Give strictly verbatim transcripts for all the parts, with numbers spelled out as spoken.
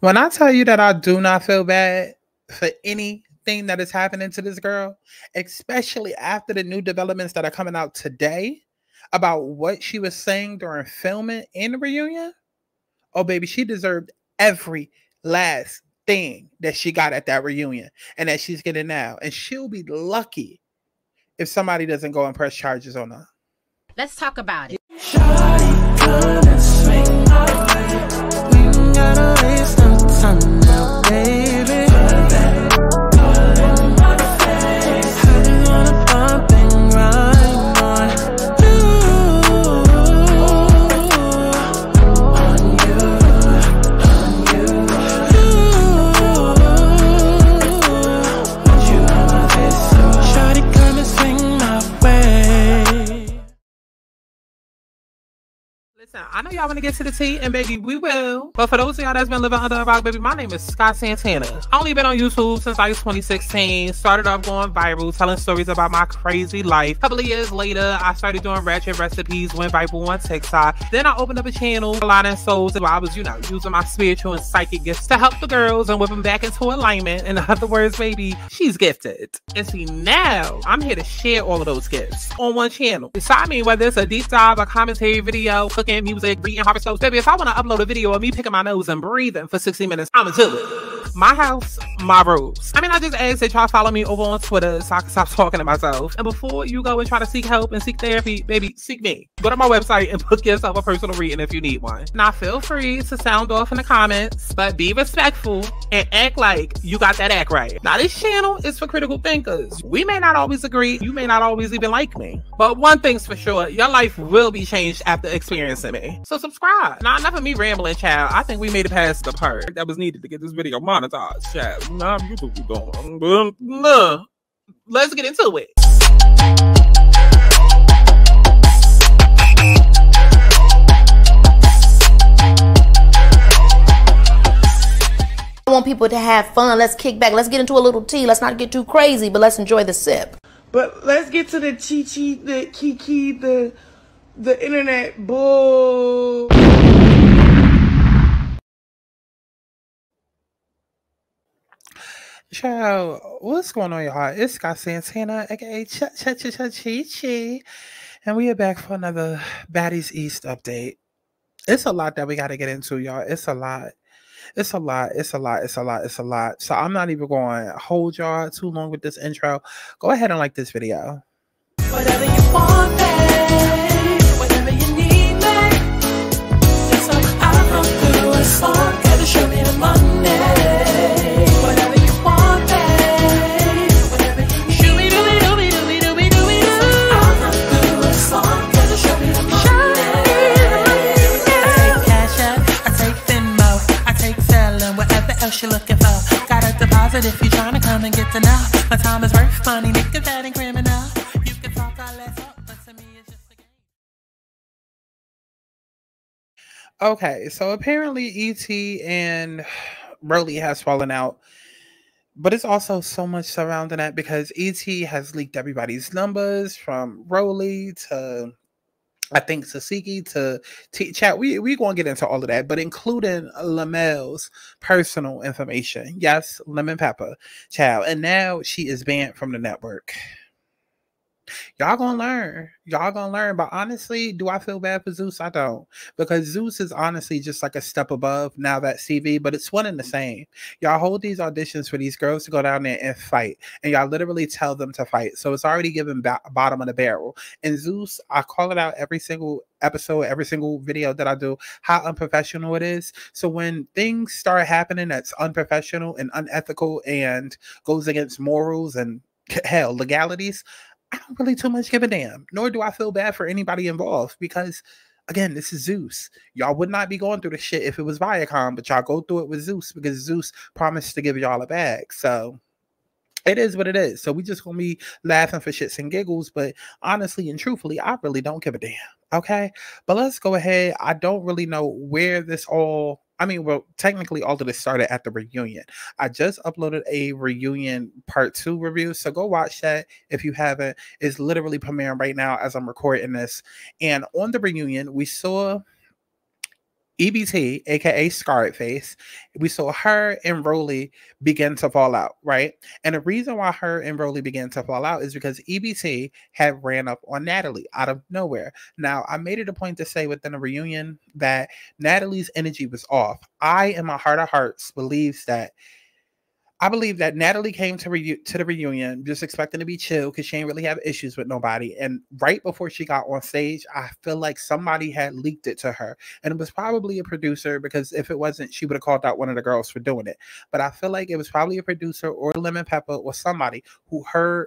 When I tell you that I do not feel bad for anything that is happening to this girl, especially after the new developments that are coming out today about what she was saying during filming in the reunion, oh baby, she deserved every last thing that she got at that reunion and that she's getting now. And she'll be lucky if somebody doesn't go and press charges on her. Let's talk about it. I know y'all want to get to the tea, and baby, we will. But for those of y'all that's been living under a rock, baby, my name is Sky Santana. Only been on YouTube since like twenty sixteen. Started off going viral, telling stories about my crazy life. A couple of years later, I started doing ratchet recipes, went viral on TikTok. Then I opened up a channel, Aligning Souls, where I was, you know, using my spiritual and psychic gifts to help the girls and whip them back into alignment. In other words, baby, she's gifted. And see, now I'm here to share all of those gifts on one channel. Beside me, whether it's a deep dive, a commentary video, cooking, music, reading, harvest shows. Baby, if I want to upload a video of me picking my nose and breathing for sixty minutes, I'ma do it. My house, my rules. I mean, I just ask that y'all follow me over on Twitter so I can stop talking to myself. And before you go and try to seek help and seek therapy, baby, seek me. Go to my website and book yourself a personal reading if you need one. Now, feel free to sound off in the comments, but be respectful and act like you got that act right. Now, this channel is for critical thinkers. We may not always agree. You may not always even like me. But one thing's for sure, your life will be changed after experiencing me. So subscribe. Now, enough of me rambling, child. I think we made it past the part that was needed to get this video monetized, child. Nah, you could be going. Nah. Let's get into it. I want people to have fun. Let's kick back. Let's get into a little tea. Let's not get too crazy, but let's enjoy the sip. But let's get to the chi-chi, the kiki, the... the internet bull. Child, what's going on, y'all? It's Sky Santana, aka Ch Ch Ch Ch Chi Chi, and we are back for another Baddies East update. It's a lot that we got to get into, y'all. It's a lot. It's a lot. It's a lot. It's a lot. It's a lot. So I'm not even going to hold y'all too long with this intro. Go ahead and like this video. Whatever you want, babe. Gotta show me the Monday. Whatever you want, babe. Whatever you show me, do me, do me, do me, do me, do me. I'm not through a song. Gotta show me the Monday. I take Cash App, I take Venmo, I take Zelle, whatever else you're looking for. Got a deposit if you're trying to come and get to know. My time is worth money, nigga, that ain't criminal. You can talk all that up, but to me it's just... Okay, so apparently E T and Rollie has fallen out, but it's also so much surrounding that because E T has leaked everybody's numbers from Rollie to, I think, Tesehki to T Chat. We we gonna get into all of that, but including LaMelle's personal information. Yes, Lemon Pepper, child, and now she is banned from the network. Y'all gonna learn. Y'all gonna learn. But honestly, do I feel bad for Zeus? I don't. Because Zeus is honestly just like a step above Now That's T V, but it's one and the same. Y'all hold these auditions for these girls to go down there and fight. And y'all literally tell them to fight. So it's already given bottom of the barrel. And Zeus, I call it out every single episode, every single video that I do, how unprofessional it is. So when things start happening that's unprofessional and unethical and goes against morals and, hell, legalities, I don't really too much give a damn, nor do I feel bad for anybody involved because, again, this is Zeus. Y'all would not be going through this shit if it was Viacom, but y'all go through it with Zeus because Zeus promised to give y'all a bag. So it is what it is. So we just gonna be laughing for shits and giggles, but honestly and truthfully, I really don't give a damn, okay? But let's go ahead. I don't really know where this all... I mean, well, technically all of this started at the reunion. I just uploaded a reunion part two review, so go watch that if you haven't. It's literally premiering right now as I'm recording this. And on the reunion, we saw E B T, aka Scarface, we saw her and Rollie begin to fall out, right? And the reason why her and Rollie began to fall out is because E B T had ran up on Natalie out of nowhere. Now, I made it a point to say within a reunion that Natalie's energy was off. I, in my heart of hearts, believes that I believe that Natalie came to, re to the reunion just expecting to be chill because she ain't really have issues with nobody. And right before she got on stage, I feel like somebody had leaked it to her. And it was probably a producer, because if it wasn't, she would have called out one of the girls for doing it. But I feel like it was probably a producer or Lemon Pepper or somebody who heard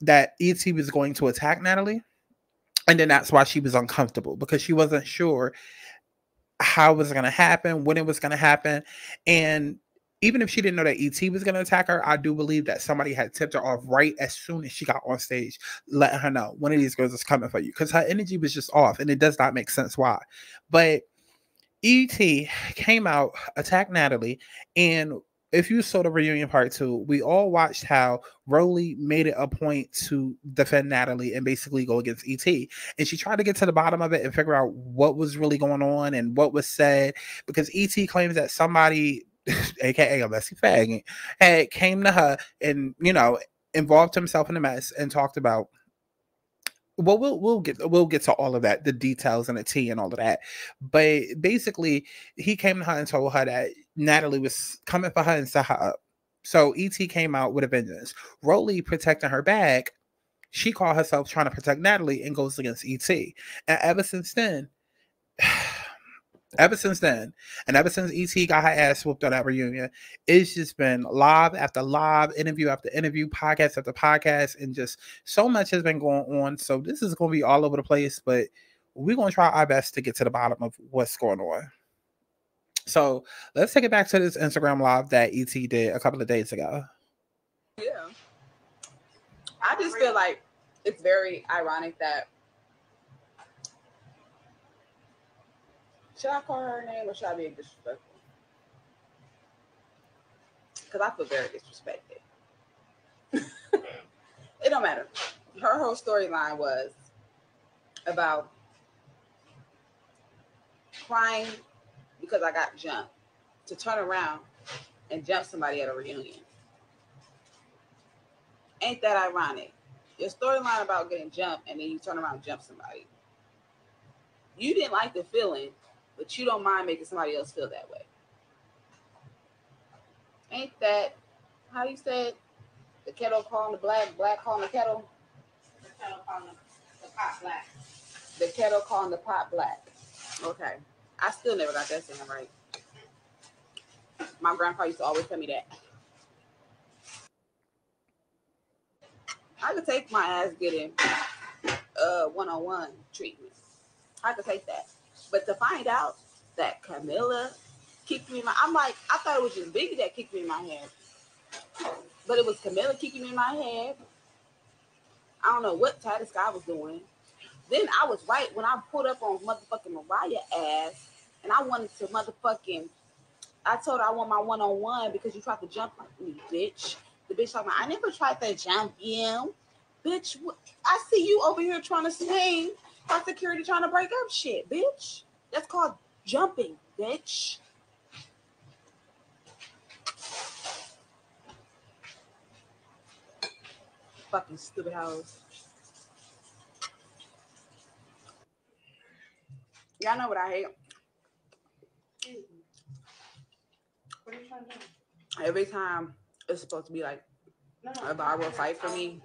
that E T was going to attack Natalie. And then that's why she was uncomfortable, because she wasn't sure how it was going to happen, when it was going to happen. And even if she didn't know that E T was going to attack her, I do believe that somebody had tipped her off right as soon as she got on stage, letting her know one of these girls is coming for you, because her energy was just off, and it does not make sense why. But E T came out, attacked Natalie, and if you saw the reunion part two, we all watched how Rollie made it a point to defend Natalie and basically go against E T. And she tried to get to the bottom of it and figure out what was really going on and what was said, because E T claims that somebody, aka a messy fag, had came to her and, you know, involved himself in the mess and talked about, well, we'll we'll get we'll get to all of that, the details and the tea and all of that. But basically, he came to her and told her that Natalie was coming for her and set her up. So E T came out with a vengeance. Rollie, protecting her bag, she called herself trying to protect Natalie and goes against E T. And ever since then. Ever since then, and ever since E T got her ass whooped on that reunion, it's just been live after live, interview after interview, podcast after podcast, and just so much has been going on. So this is going to be all over the place, but we're going to try our best to get to the bottom of what's going on. So let's take it back to this Instagram live that E T did a couple of days ago. Yeah. I just feel like it's very ironic that, should I call her name or should I be disrespectful? Because I feel very disrespected. It don't matter. Her whole storyline was about crying because I got jumped, to turn around and jump somebody at a reunion. Ain't that ironic? Your storyline about getting jumped and then you turn around and jump somebody. You didn't like the feeling, but you don't mind making somebody else feel that way. Ain't that how you said? The kettle calling the black, black calling the kettle. The kettle calling the, the pot black. The kettle calling the pot black. Okay, I still never got that saying right. My grandpa used to always tell me that. I could take my ass getting uh one-on-one treatment. I could take that. But to find out that Camilla kicked me in my, I'm like, I thought it was just Biggie that kicked me in my head. But it was Camilla kicking me in my head. I don't know what Titus Sky was doing. Then I was right when I pulled up on motherfucking Mariah ass, and I wanted to motherfucking, I told her I want my one-on-one because you tried to jump me, bitch. The bitch talking about, I never tried to jump you. Bitch, I see you over here trying to swing. My security trying to break up shit, bitch. That's called jumping, bitch. Fucking stupid house. Y'all know what I hate. What are you trying to do? Every time it's supposed to be like no, no, a viral fight for me,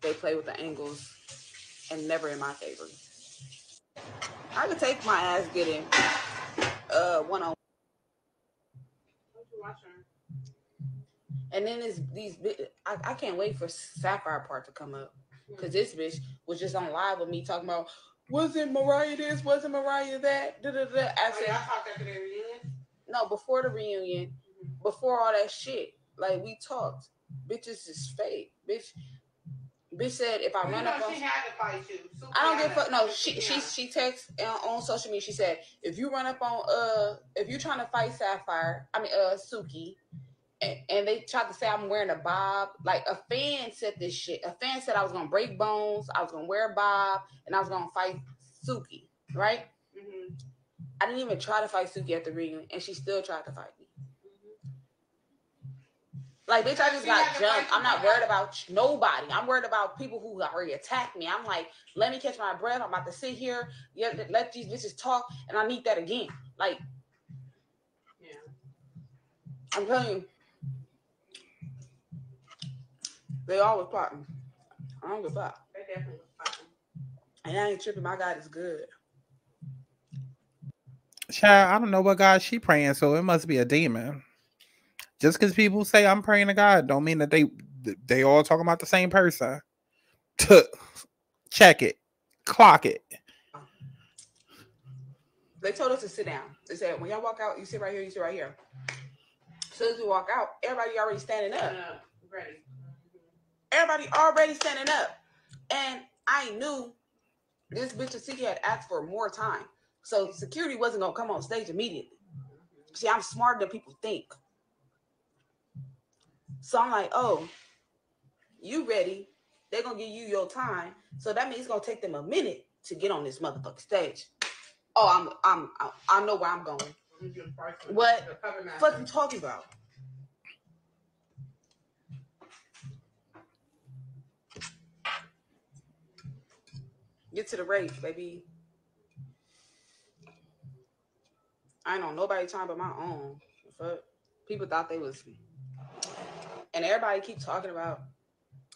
they play with the angles and never in my favor. I could take my ass getting uh one on. And then it's these. I, I can't wait for Sapphire part to come up, because this bitch was just on live with me talking about wasn't Mariah this, wasn't Mariah that. Da, da, da. I said, oh, after the reunion? No, before the reunion, mm-hmm. Before all that shit, like we talked. Bitches is fake, bitch. Bitch said if I run no, up on, she had to fight you. Super I don't give a fuck. No, she she she texts on social media. She said if you run up on uh if you're trying to fight Sapphire, I mean uh Suki, and, and they tried to say I'm wearing a bob. Like a fan said this shit. A fan said I was gonna break bones, I was gonna wear a bob, and I was gonna fight Suki, right? Mm-hmm. I didn't even try to fight Suki at the reunion, and she still tried to fight me. Like, bitch, I just she got jumped. I'm not worried about nobody. I'm worried about people who already attacked me. I'm like, let me catch my breath. I'm about to sit here, let these bitches talk, and I need that again. Like, yeah. I'm telling you, they always plotting. I don't give a fuck. They definitely plotting. And I ain't tripping. My God is good. Child, I don't know what God she praying, so it must be a demon. Just because people say I'm praying to God don't mean that they they all talking about the same person. Check it. Clock it. They told us to sit down. They said, when y'all walk out, you sit right here, you sit right here. As soon as we walk out, everybody already standing up. Uh, ready. Everybody already standing up. And I knew this bitch of C K had asked for more time. So security wasn't going to come on stage immediately. See, I'm smarter than people think. So I'm like, oh, you ready? They're going to give you your time. So that means it's going to take them a minute to get on this motherfucking stage. Oh, I'm, I'm, I know where I'm going. What fuck you talking about? Get to the race, baby. I ain't on nobody's time but my own. Fuck. People thought they was, and everybody keep talking about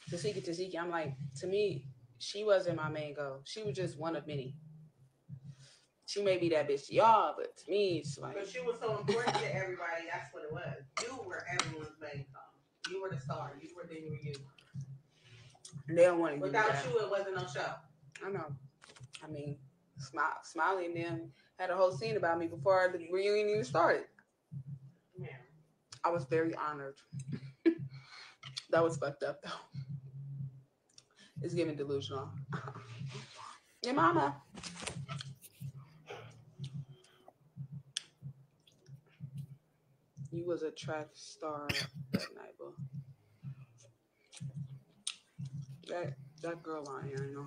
Tesehki, Tesehki. I'm like, to me, she wasn't my main goal. She was just one of many. She may be that bitch to y'all, but to me, it's like. But she was so important to everybody. That's what it was. You were everyone's main goal. You were the star. You were the new you. They don't want to. Without you, it wasn't no show. I know. I mean, smile, smiling them. Had a whole scene about me before the reunion even started. Yeah. I was very honored. That was fucked up though. It's giving delusional. Your mama. You was a track star that night, bro. That that girl out here, you know.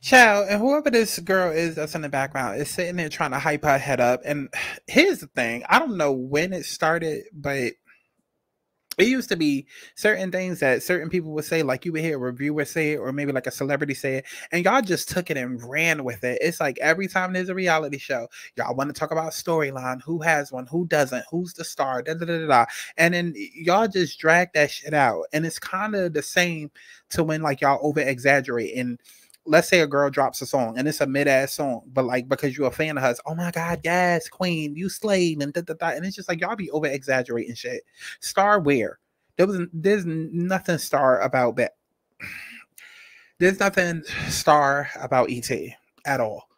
Child, and whoever this girl is that's in the background is sitting there trying to hype her head up. And here's the thing. I don't know when it started, but it used to be certain things that certain people would say, like you would hear a reviewer say it or maybe like a celebrity say it, and y'all just took it and ran with it. It's like every time there's a reality show, y'all want to talk about storyline, who has one, who doesn't, who's the star, da da da da, da. And then y'all just drag that shit out. And it's kind of the same to when like y'all over-exaggerate and let's say a girl drops a song and it's a mid-ass song, but like because you're a fan of hers, oh my God, yes, queen, you slayed and da, da, da. And it's just like y'all be over exaggerating shit. Star where there was there's nothing star about that. There's nothing star about E T at all.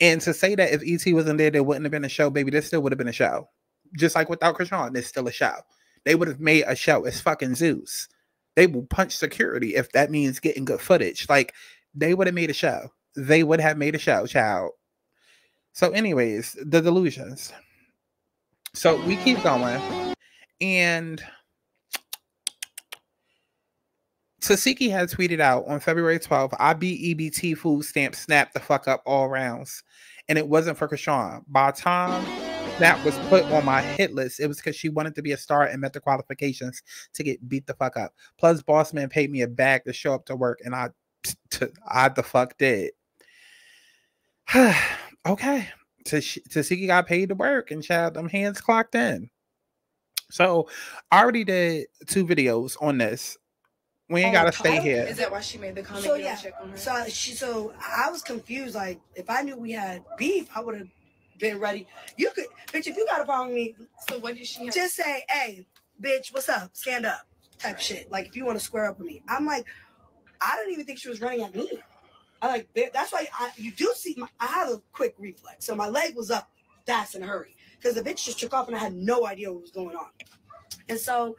And to say that if E T wasn't there, there wouldn't have been a show, baby. There still would have been a show. Just like without Krashawn, there's still a show. They would have made a show. It's fucking Zeus. They will punch security if that means getting good footage. Like. They would have made a show. They would have made a show, child. So anyways, the delusions. So we keep going. And Tesehki had tweeted out on February twelfth, I beat E B T food stamp, snap the fuck up all rounds. And it wasn't for Krashawn. By time that was put on my hit list, it was because she wanted to be a star and met the qualifications to get beat the fuck up. Plus, Bossman paid me a bag to show up to work and I To, I the fuck did. Okay. Tesehki got paid to work and child, them hands clocked in. So I already did two videos on this. We ain't oh, gotta stay here. Is that why she made the comment? So yeah. Check on her? So she so I was confused. Like if I knew we had beef, I would have been ready. You could bitch if you gotta follow me. So what did she have? Just say, hey, bitch, what's up? Stand up. Type right. Shit. Like if you want to square up with me. I'm like I didn't even think she was running at me. I like that's why I, you do see. My, I had a quick reflex, so my leg was up fast in a hurry because the bitch just took off and I had no idea what was going on. And so,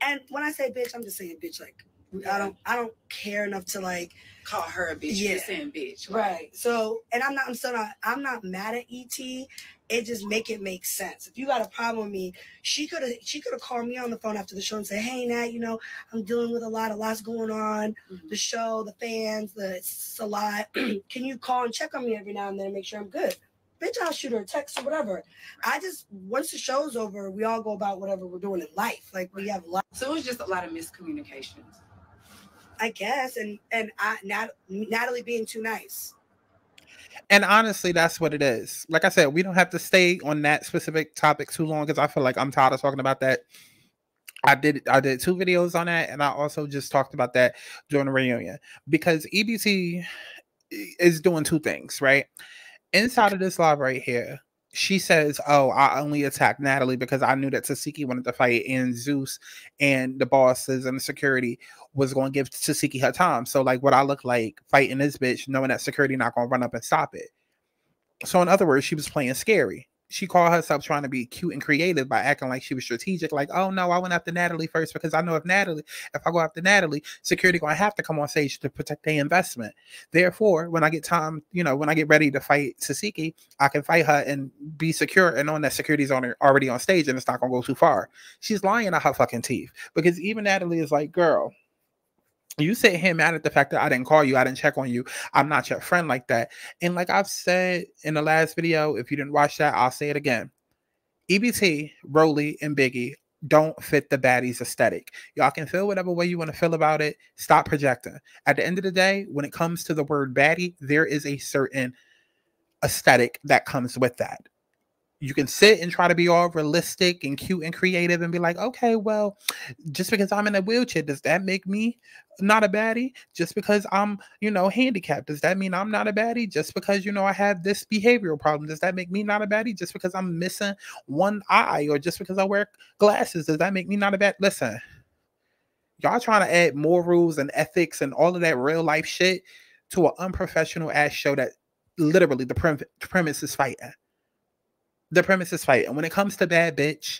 and when I say bitch, I'm just saying bitch like Yeah. I don't I don't care enough to like call her a bitch. Yeah. You're saying bitch. Right. right. So and I'm not I'm still not I'm not mad at E T. It just make it make sense. If you got a problem with me, she could have she could have called me on the phone after the show and said, "Hey Nat, you know, I'm dealing with a lot, a lot's going on. Mm-hmm. The show, the fans, the it's a lot. Can you call and check on me every now and then and make sure I'm good?" Bitch, I'll shoot her a text or whatever. I just, once the show's over, we all go about whatever we're doing in life. Like, we have life. So it was just a lot of miscommunications. I guess. And and I, Nat, Natalie being too nice. And honestly, that's what it is. Like I said, we don't have to stay on that specific topic too long because I feel like I'm tired of talking about that. I did I did two videos on that, and I also just talked about that during the reunion. Because E B T is doing two things, right? Inside of this live right here, she says, "Oh, I only attacked Natalie because I knew that Tesehki wanted to fight, and Zeus and the bosses and the security was going to give Tesehki her time. So, like, what I look like fighting this bitch, knowing that security not going to run up and stop it." So, in other words, she was playing scary. She called herself trying to be cute and creative by acting like she was strategic. Like, "Oh no, I went after Natalie first because I know if Natalie, if I go after Natalie, security gonna have to come on stage to protect their investment. Therefore, when I get time, you know, when I get ready to fight Tesehki, I can fight her and be secure and knowing that security's on already on stage and it's not gonna go too far." She's lying out her fucking teeth because even Natalie is like, "Girl, you sit here mad at the fact that I didn't call you. I didn't check on you. I'm not your friend like that." And like I've said in the last video, if you didn't watch that, I'll say it again. E B T, Rollie, and Biggie don't fit the baddies aesthetic. Y'all can feel whatever way you want to feel about it. Stop projecting. At the end of the day, when it comes to the word baddie, there is a certain aesthetic that comes with that. You can sit and try to be all realistic and cute and creative and be like, "Okay, well, just because I'm in a wheelchair, does that make me not a baddie? Just because I'm, you know, handicapped, does that mean I'm not a baddie? Just because, you know, I have this behavioral problem, does that make me not a baddie? Just because I'm missing one eye or just because I wear glasses, does that make me not a baddie?" Listen, y'all trying to add more rules and ethics and all of that real life shit to an unprofessional ass show that literally the prem premise is fighting. The premise is fight. And when it comes to bad bitch,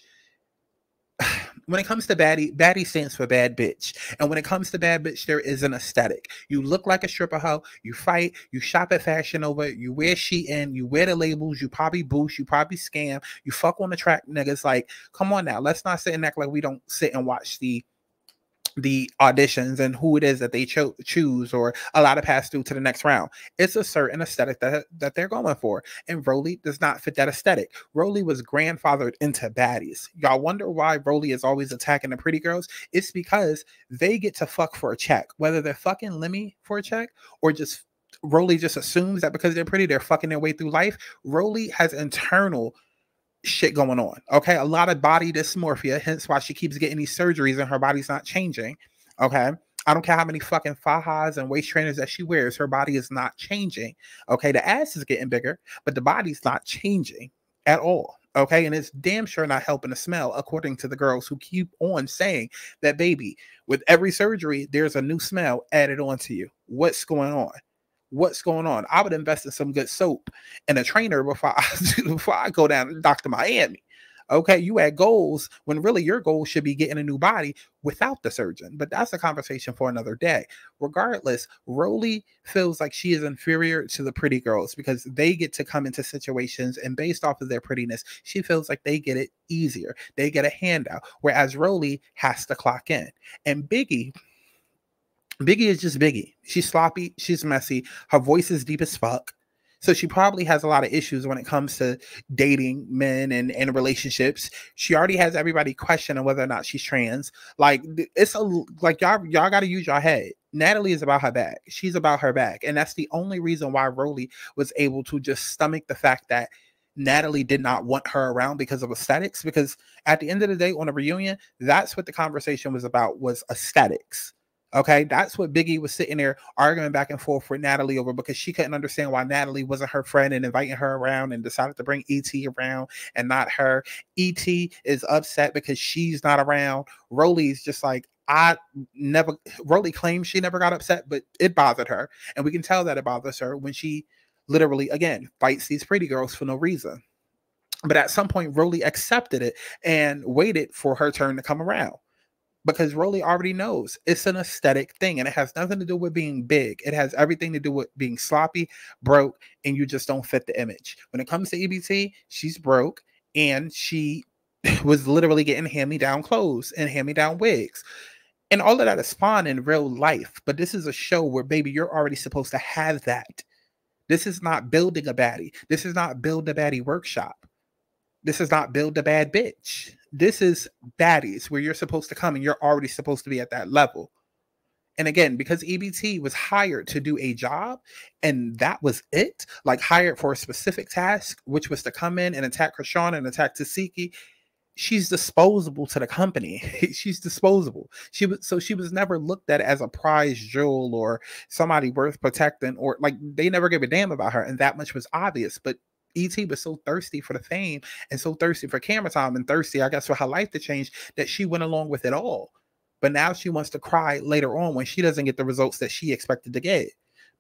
when it comes to baddie, baddie stands for bad bitch. And when it comes to bad bitch, there is an aesthetic. You look like a stripper hoe. You fight. You shop at Fashion Nova. You wear Shein. You wear the labels. You probably boost. You probably scam. You fuck on the track, niggas. Like, come on now. Let's not sit and act like we don't sit and watch the the auditions and who it is that they cho choose or allow to pass through to the next round. It's a certain aesthetic that, that they're going for. And Rollie does not fit that aesthetic. Rollie was grandfathered into baddies. Y'all wonder why Rollie is always attacking the pretty girls? It's because they get to fuck for a check. Whether they're fucking Lemmy for a check or just Rollie just assumes that because they're pretty, they're fucking their way through life. Rollie has internal shit going on, okay? A lot of body dysmorphia, hence why she keeps getting these surgeries and her body's not changing, okay? I don't care how many fucking fajas and waist trainers that she wears, her body is not changing, okay? The ass is getting bigger, but the body's not changing at all, okay? And it's damn sure not helping the smell, according to the girls who keep on saying that, baby, with every surgery, there's a new smell added on to you. What's going on? What's going on? I would invest in some good soap and a trainer before I, before I go down to Doctor Miami. Okay, you had goals when really your goal should be getting a new body without the surgeon. But that's a conversation for another day. Regardless, Rollie feels like she is inferior to the pretty girls because they get to come into situations and based off of their prettiness, she feels like they get it easier. They get a handout, whereas Rollie has to clock in. And Biggie... Biggie is just Biggie. She's sloppy. She's messy. Her voice is deep as fuck. So she probably has a lot of issues when it comes to dating men and, and relationships. She already has everybody questioning whether or not she's trans. Like, it's a, like y'all y'all got to use your head. Natalie is about her back. She's about her back. And that's the only reason why Rollie was able to just stomach the fact that Natalie did not want her around because of aesthetics. Because at the end of the day, on a reunion, that's what the conversation was about, was aesthetics. Okay, that's what Biggie was sitting there arguing back and forth with Natalie over because she couldn't understand why Natalie wasn't her friend and inviting her around and decided to bring E T around and not her. E T is upset because she's not around. Rollie's just like, I never, Rollie claims she never got upset, but it bothered her. And we can tell that it bothers her when she literally, again, fights these pretty girls for no reason. But at some point, Rollie accepted it and waited for her turn to come around. because Rollie already knows it's an aesthetic thing, and it has nothing to do with being big. It has everything to do with being sloppy, broke, and you just don't fit the image. When it comes to E B T, she's broke, and she was literally getting hand-me-down clothes and hand-me-down wigs. And all of that is fun in real life, but this is a show where, baby, you're already supposed to have that. This is not building a baddie. This is not build a baddie workshop. This is not build a bad bitch. This is baddies where you're supposed to come and you're already supposed to be at that level. And again, because E B T was hired to do a job and that was it, like hired for a specific task, which was to come in and attack Krashawn and attack Tesehki, she's disposable to the company. She's disposable. She was so she was never looked at as a prize jewel or somebody worth protecting, or like they never gave a damn about her. And that much was obvious. But E T was so thirsty for the fame and so thirsty for camera time and thirsty, I guess, for her life to change that she went along with it all. But now she wants to cry later on when she doesn't get the results that she expected to get.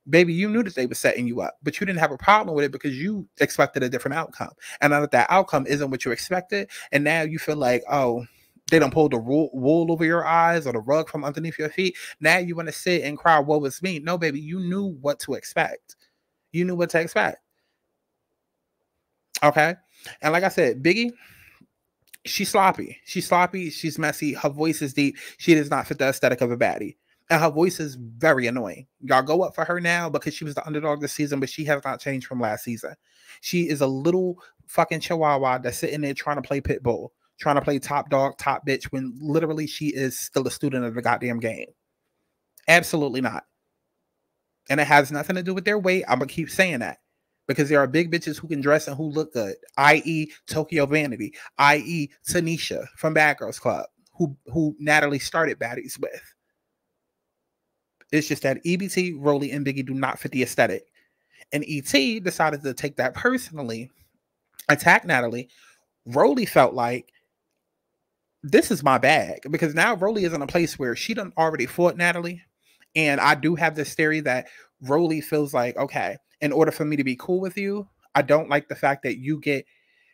Baby, you knew that they were setting you up, but you didn't have a problem with it because you expected a different outcome. And now that that outcome isn't what you expected, and now you feel like, oh, they done pulled the wool over your eyes or the rug from underneath your feet. Now you want to sit and cry, woe is me. No, baby, you knew what to expect. You knew what to expect. Okay, and like I said, Biggie, she's sloppy. She's sloppy. She's messy. Her voice is deep. She does not fit the aesthetic of a baddie. And her voice is very annoying. Y'all go up for her now because she was the underdog this season, but she has not changed from last season. She is a little fucking chihuahua that's sitting there trying to play pit bull, trying to play top dog, top bitch, when literally she is still a student of the goddamn game. Absolutely not. And it has nothing to do with their weight. I'm going to keep saying that. Because there are big bitches who can dress and who look good, that is. Tokyo Vanity, that is. Tanisha from Bad Girls Club, who, who Natalie started Baddies with. It's just that E B T, Rollie, and Biggie do not fit the aesthetic. And E T decided to take that personally, attack Natalie. Rollie felt like, this is my bag. Because now Rollie is in a place where she done already fought Natalie. And I do have this theory that Rollie feels like, okay, in order for me to be cool with you, I don't like the fact that you get,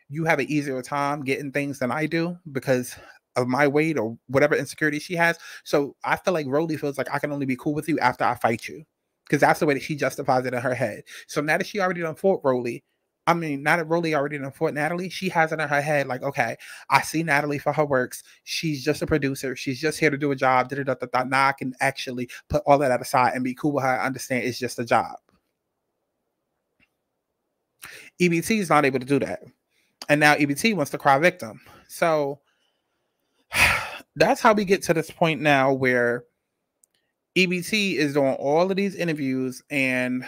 you have an easier time getting things than I do because of my weight or whatever insecurity she has. So I feel like Rollie feels like I can only be cool with you after I fight you, because that's the way that she justifies it in her head. So now that she already done fought Rollie, I mean, now that Rollie already done fought Natalie, she has it in her head like, okay, I see Natalie for her works. She's just a producer. She's just here to do a job. Da, da, da, da, da. Now I can actually put all that aside and be cool with her. I understand it's just a job. E B T is not able to do that. And now E B T wants to cry victim. So that's how we get to this point now where E B T is doing all of these interviews and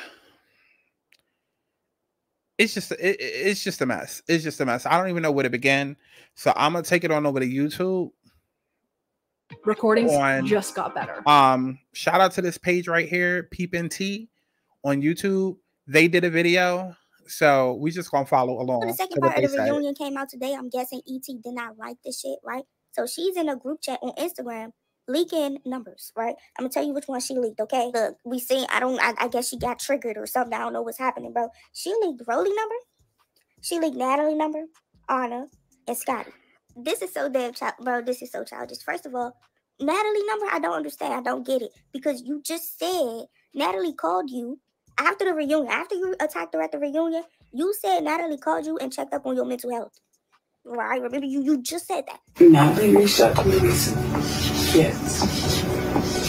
it's just, it, it's just a mess. It's just a mess. I don't even know where to begin. So I'm going to take it on over to YouTube. Recordings on, just got better. Um, shout out to this page right here, Peep and T on YouTube. They did a video. So we just gonna follow along. The second part of the reunion came out today. I'm guessing E T did not like this shit, right? So she's in a group chat on Instagram leaking numbers, right? I'm gonna tell you which one she leaked, okay? Look, we seen. I don't. I, I guess she got triggered or something. I don't know what's happening, bro. She leaked Rollie number. She leaked Natalie number, Anna, and Scotty. This is so damn child, bro. This is so childish. First of all, Natalie number. I don't understand. I don't get it because you just said Natalie called you. After the reunion, after you attacked her at the reunion, you said Natalie called you and checked up on your mental health. Right? Remember, you you just said that. Natalie reached out to me recently, yes.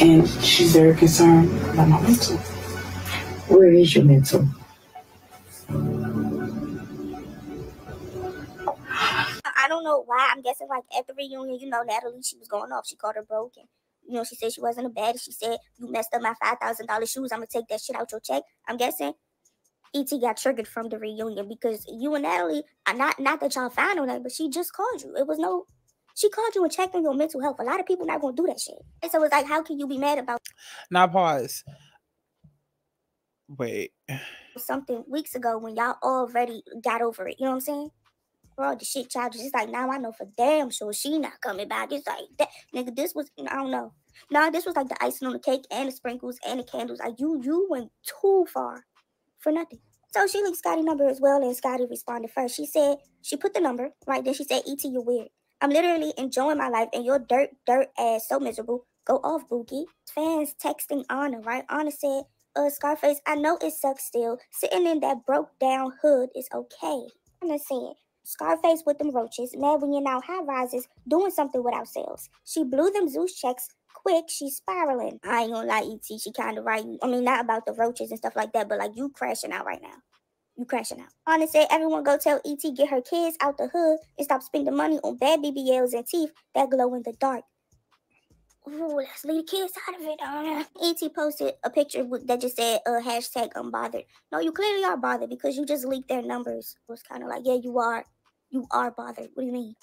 And she's very concerned about my mental. Where is your mental? I don't know why. I'm guessing, like, at the reunion, you know, Natalie, she was going off. She called her broken. You know, she said she wasn't a baddie. She said, you messed up my five thousand dollar shoes. I'm going to take that shit out your check. I'm guessing E T got triggered from the reunion because you and Natalie, are not not that y'all found on that, but she just called you. It was no, she called you and checked on your mental health. A lot of people not going to do that shit. And so it's like, how can you be mad about? Now pause. Wait. Something weeks ago when y'all already got over it. You know what I'm saying? All the shit childish. It's like, now I know for damn sure she not coming back. It's like, that nigga, this was, I don't know. No, this was like the icing on the cake and the sprinkles and the candles. Like, you you went too far for nothing. So she linked Scotty number as well, and Scotty responded first. She said, she put the number, right? Then she said, E T, you're weird. I'm literally enjoying my life, and your dirt, dirt ass so miserable. Go off, Boogie. Fans texting Anna, right? Anna said, uh, Scarface, I know it sucks still. Sitting in that broke down hood is okay. Anna said, Scarface with them roaches, mad when you're now high rises, doing something with ourselves. She blew them Zeus checks quick, she's spiraling. I ain't gonna lie, E T, she kind of right. I mean, not about the roaches and stuff like that, but like you crashing out right now. You crashing out. Anna said, everyone go tell E T get her kids out the hood and stop spending money on bad B B Ls and teeth that glow in the dark. Ooh, let's leave the kids out of it, Anna. E T posted a picture that just said, uh, hashtag unbothered. No, you clearly are bothered because you just leaked their numbers. It was kind of like, yeah, you are. You are bothered. What do you mean?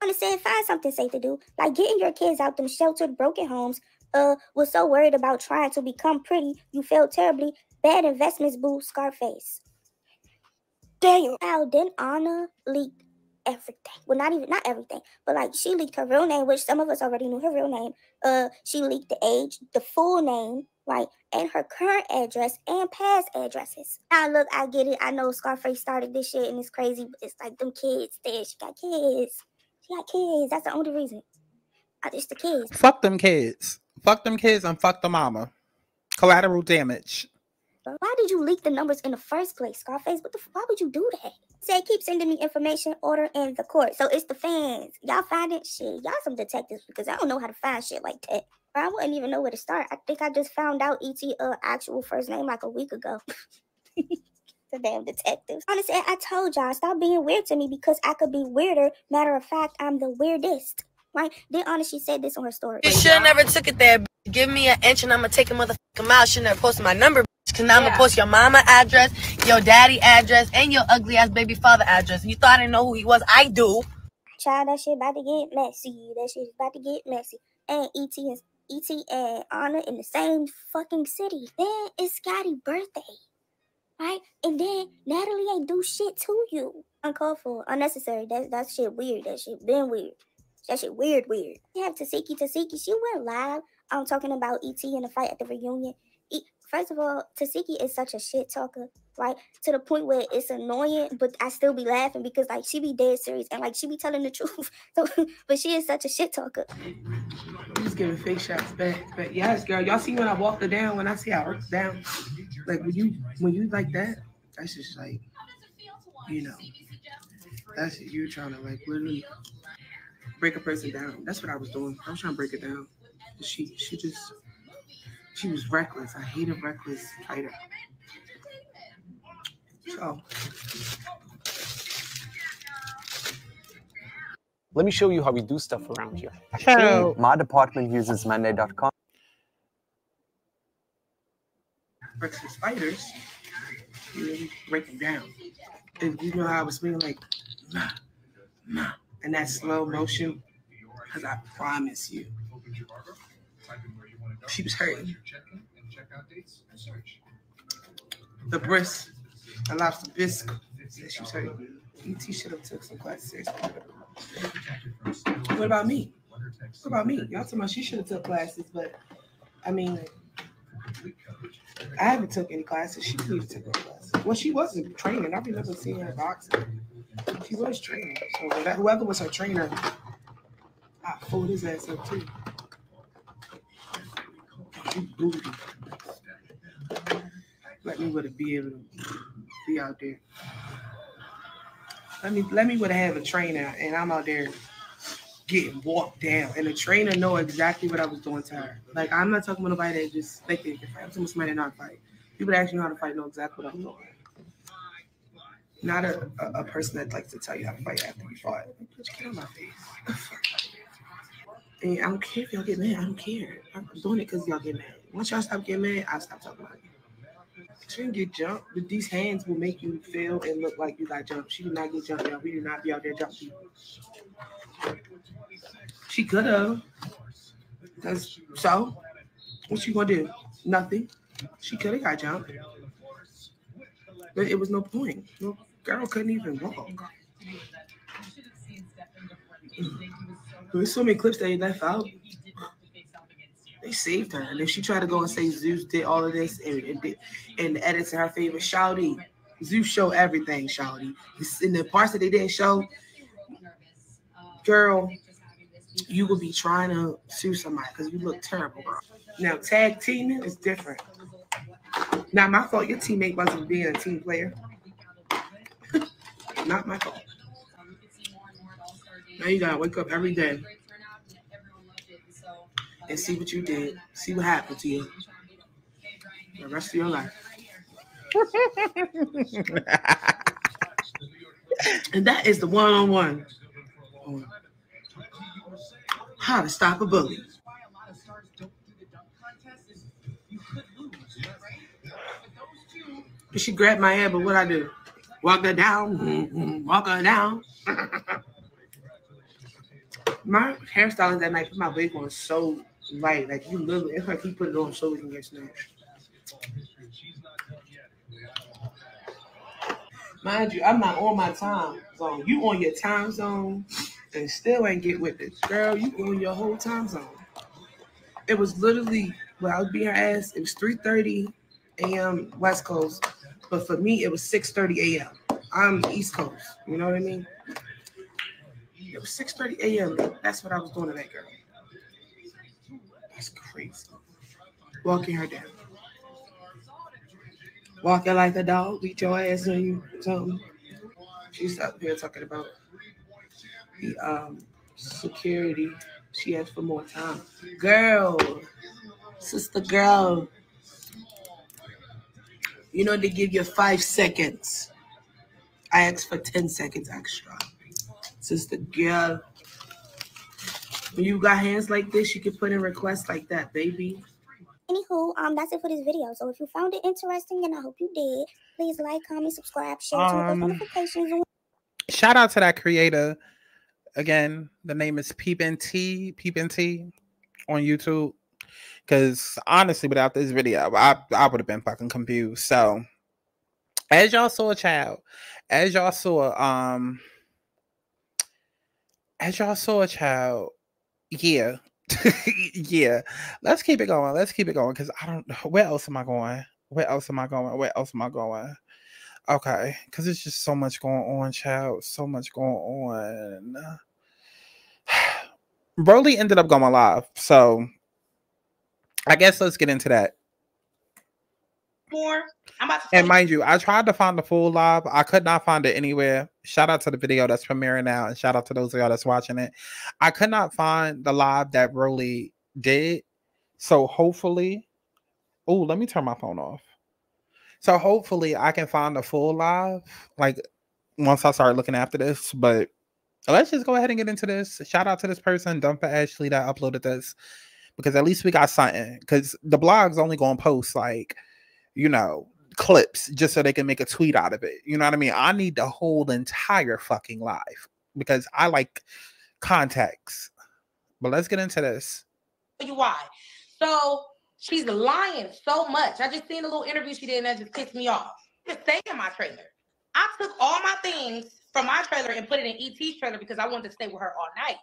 Anna said, find something safe to do. Like getting your kids out them sheltered, broken homes. Uh, was so worried about trying to become pretty. You failed terribly. Bad investments, boo. Scarface. Damn. Wow, then Anna leaked everything. Well, not even, not everything, but like she leaked her real name, which some of us already knew her real name. Uh, she leaked the age, the full name, right, and her current address and past addresses. Now, look, I get it. I know Scarface started this shit and it's crazy, but it's like them kids there. She got kids. She got kids. That's the only reason. It's the kids. Fuck them kids. Fuck them kids and fuck the mama. Collateral damage. Why did you leak the numbers in the first place, Scarface? What the f why would you do that? Say, keep sending me information, order, and the court. So it's the fans. Y'all find it? Shit, y'all some detectives because I don't know how to find shit like that. I wouldn't even know where to start. I think I just found out E T's uh, actual first name like a week ago. The damn detectives. Honestly, I told y'all, stop being weird to me because I could be weirder. Matter of fact, I'm the weirdest. Right? Then honestly, she said this on her story. You should never took it there. Give me an inch and I'm going to take a motherfucking mile. Shouldn't have posted my number. Cause now I'm gonna post your mama address, your daddy address, and your ugly ass baby father address. You thought I didn't know who he was? I do. Child, that shit about to get messy. That shit's about to get messy. And E T is E T and Anna in the same fucking city. Then it's Scotty's birthday, right? And then Natalie ain't do shit to you. Uncalled for, unnecessary. That that shit weird. That shit been weird. That shit weird, weird. You have Tesehki, Tesehki. She went live. I'm talking about E T in the fight at the reunion. First of all, Tesehki is such a shit talker, right? To the point where it's annoying, but I still be laughing because, like, she be dead serious and, like, she be telling the truth. So, but she is such a shit talker. I'm just giving fake shots back. But, yes, girl, y'all see when I walk her down, when I see I work down. Like, when you, when you like that, that's just, like, you know, that's you're trying to, like, literally break a person down. That's what I was doing. I was trying to break it down. But she, she just... She was reckless. I hate a reckless fighter. So. Let me show you how we do stuff around here. Actually, my department uses monday dot com. Reckless fighters, you really break them down. And you know how I was being like, nah, nah, and that slow motion, because I promise you. She was hurting. The brisk, the lobster bisque. She was hurting. E T should have took some classes seriously. What about me? What about me? Y'all talking about she should have took classes, but I mean, I haven't took any classes. She could have taken classes. Well, she wasn't training. I remember seeing her boxing. She was training. So that, whoever was her trainer, I fooled his ass up too. Let me would be able to be out there. Let me let me would have a trainer and I'm out there getting walked down. And the trainer know exactly what I was doing to her. Like I'm not talking about nobody that just think they can fight. I'm talking about somebody that not fight. People that actually know how to fight know exactly what I'm doing. Not a, a, a person that likes to tell you how to fight after you fought. Just get on my face. And I don't care if y'all get mad. I don't care. I'm doing it because y'all get mad. Once y'all stop getting mad, I'll stop talking about you. She didn't get jumped, but these hands will make you feel and look like you got jumped. She did not get jumped, y'all. We did not be out there jumping. She could have. So, what you going to do? Nothing. She could have got jumped. But it was no point. No girl couldn't even walk. There's so many clips that he left out. They saved her. And if she tried to go and say Zeus did all of this and, and, did, and the edits in her favor, shouty, Zeus show everything, shouty. In the parts that they didn't show, girl, you will be trying to sue somebody because you look terrible, bro. Now, tag teaming is different. Not my fault your teammate wasn't being a team player. Not my fault. Now you gotta wake up every day and see what you did, see what happened to you the rest of your life. And that is the one-on-one on how to stop a bully. But she grabbed my head, but what I do? Walk her down, mm-hmm, walk her down. My hairstylist that night put my wig on so light, like you literally, it's like he put it on so we can get snatched. Mind you, I'm not on my time zone. You on your time zone and still ain't get with it. Girl, you on your whole time zone. It was literally, well, I was being her ass, it was three thirty a m West Coast, but for me, it was six thirty a m I'm East Coast, you know what I mean? It was six thirty a m That's what I was doing to that girl. That's crazy. Walking her down. Walking like a dog, beat your ass on you, something. She's up here talking about the um, security. She asked for more time. Girl, sister girl, you know they give you five seconds. I asked for ten seconds extra. Sister girl, when you got hands like this, you can put in requests like that, baby. Anywho, um, that's it for this video. So if you found it interesting, and I hope you did, please like, comment, subscribe, share, turn on notifications. Shout out to that creator. Again, the name is P B N T, P B N T on YouTube. Because honestly, without this video, I, I would have been fucking confused. So as y'all saw, child, as y'all saw, um, as y'all saw, child, yeah. Yeah, let's keep it going. Let's keep it going because I don't know where else am I going? Where else am I going? Where else am I going? Okay, because it's just so much going on, child. So much going on. Rollie ended up going live, so I guess let's get into that. More. I'm about to and mind you, I tried to find the full live. I could not find it anywhere. Shout out to the video that's premiering now, and shout out to those of y'all that's watching it. I could not find the live that Rollie did. So hopefully, oh, let me turn my phone off. So hopefully I can find the full live, like once I start looking after this. But let's just go ahead and get into this. Shout out to this person, Dumper Ashley, that uploaded this, because at least we got something. Because the blog's only gonna post like, you know, clips just so they can make a tweet out of it. You know what I mean? I need the whole entire fucking live because I like context. But let's get into this. You why? So she's lying so much. I just seen a little interview she did and that just pissed me off. Just stay in my trailer. I took all my things from my trailer and put it in E T's trailer because I wanted to stay with her all night.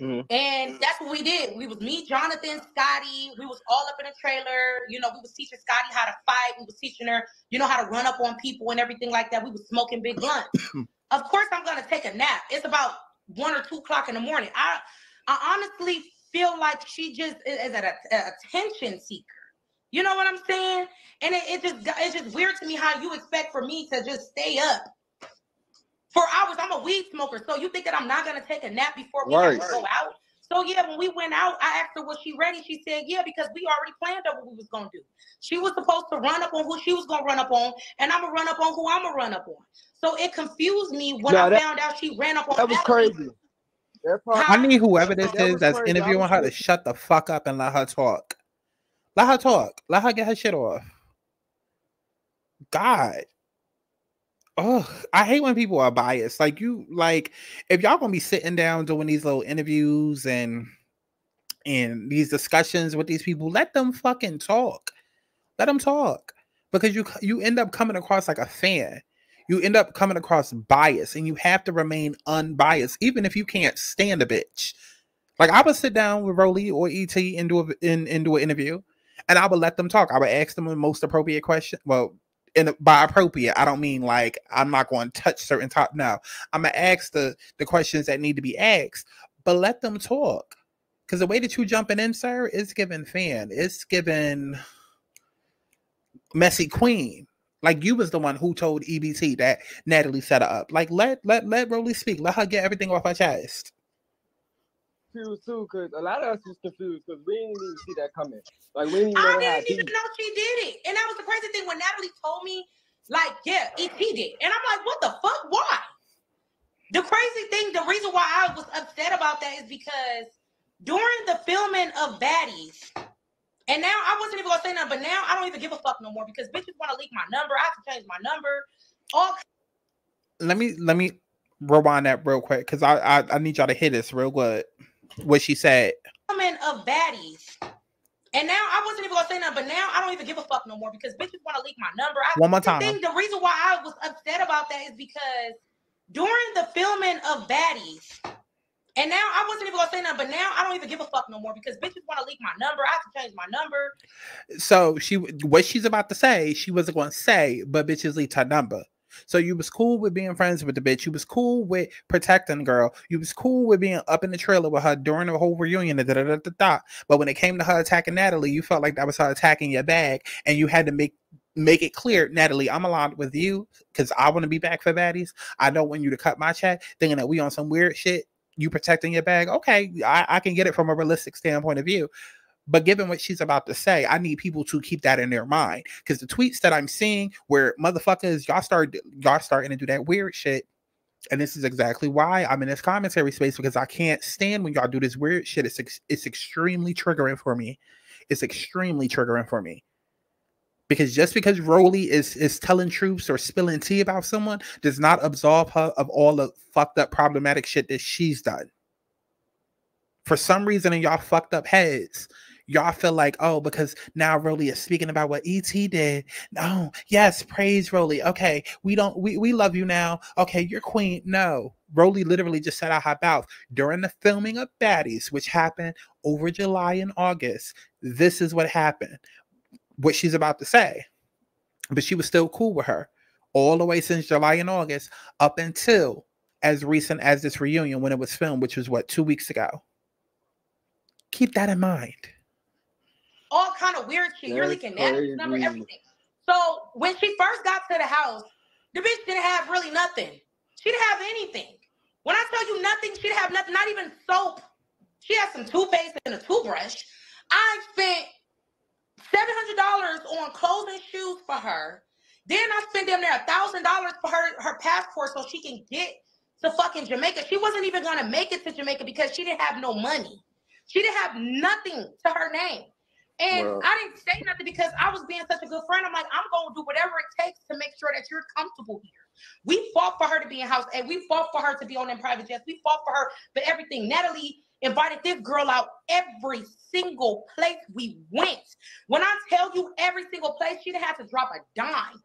Mm-hmm. And that's what we did. We was me, Jonathan, Scotty. We was all up in a trailer. You know, we was teaching Scotty how to fight. We was teaching her, you know, how to run up on people and everything like that. We was smoking big blunts. Of course, I'm gonna take a nap. It's about one or two o'clock in the morning. I, I honestly feel like she just is an attention seeker. You know what I'm saying? And it, it just, it's just weird to me how you expect for me to just stay up for hours. I'm a weed smoker, so you think that I'm not gonna take a nap before we right. go out? So yeah, when we went out, I asked her, was she ready? She said, yeah, because we already planned out what we was gonna do. She was supposed to run up on who she was gonna run up on, and I'm gonna run up on who I'm gonna run up on. So it confused me when no, I that, found out she ran up on. That was Ashley. Crazy. That part, I need whoever this that is that's crazy. interviewing that her crazy. to shut the fuck up and let her talk. Let her talk. Let her get her shit off. God. Oh, I hate when people are biased. Like you, like if y'all gonna be sitting down doing these little interviews and and these discussions with these people, let them fucking talk. Let them talk because you you end up coming across like a fan. You end up coming across biased, and you have to remain unbiased, even if you can't stand a bitch. Like I would sit down with Rollie or E T and do a, in and do an interview, and I would let them talk. I would ask them the most appropriate question. Well. And by appropriate, I don't mean like I'm not going to touch certain top. No, I'm going to ask the, the questions that need to be asked, but let them talk. Because the way that you jumping in, sir, is giving fan. It's giving messy queen. Like, you was the one who told E B T that Natalie set her up. Like, let let let Rollie speak. Let her get everything off her chest. Too, because a lot of us was confused because we didn't even see that coming. Like, we didn't even know, I didn't even know she did it. And that was the crazy thing when Natalie told me, like, yeah, E T did. And I'm like, what the fuck? Why? The crazy thing, the reason why I was upset about that is because during the filming of Baddies, and now I wasn't even gonna say nothing, but now I don't even give a fuck no more because bitches want to leak my number. I have to change my number. All. Let me let me rewind that real quick because I, I I need y'all to hear this real good. What she said. Filming of Baddies, and now I wasn't even gonna say nothing, but now I don't even give a fuck no more because bitches want to leak my number. I, One more time. The, thing, the reason why I was upset about that is because during the filming of Baddies, and now I wasn't even gonna say nothing, but now I don't even give a fuck no more because bitches want to leak my number. I have to change my number. So she, what she's about to say, she wasn't gonna say, but bitches leaked her number. So you was cool with being friends with the bitch. You was cool with protecting the girl. You was cool with being up in the trailer with her during the whole reunion. Da, da, da, da, da. But when it came to her attacking Natalie, you felt like that was her attacking your bag. And you had to make, make it clear, Natalie, I'm aligned with you because I want to be back for Baddies. I don't want you to cut my check thinking that we on some weird shit. You protecting your bag. Okay, I, I can get it from a realistic standpoint of view. But given what she's about to say, I need people to keep that in their mind. Because the tweets that I'm seeing where motherfuckers, y'all start, y'all starting to do that weird shit. And this is exactly why I'm in this commentary space, because I can't stand when y'all do this weird shit. It's, ex it's extremely triggering for me. It's extremely triggering for me. Because just because Rollie is, is telling truths or spilling tea about someone does not absolve her of all the fucked up problematic shit that she's done. For some reason in y'all fucked up heads, y'all feel like, oh, because now Rollie is speaking about what E T did. No, yes, praise Rollie. Okay, we don't, we, we love you now. Okay, you're queen. No, Rollie literally just said out her mouth during the filming of Baddies, which happened over July and August. This is what happened, what she's about to say. But she was still cool with her all the way since July and August up until as recent as this reunion when it was filmed, which was what, two weeks ago. Keep that in mind. All kind of weird shit. You're leaking Natalie's number, everything. So when she first got to the house, the bitch didn't have really nothing. She didn't have anything. When I tell you nothing, she didn't have nothing, not even soap. She had some toothpaste and a toothbrush. I spent seven hundred dollars on clothes and shoes for her. Then I spent damn near a thousand dollars for her, her passport so she can get to fucking Jamaica. She wasn't even going to make it to Jamaica because she didn't have no money. She didn't have nothing to her name. And wow. I didn't say nothing because I was being such a good friend. I'm like, I'm going to do whatever it takes to make sure that you're comfortable here. We fought for her to be in house and we fought for her to be on them private jets. We fought for her for everything. Natalie invited this girl out every single place we went. When I tell you every single place, she didn't have to drop a dime.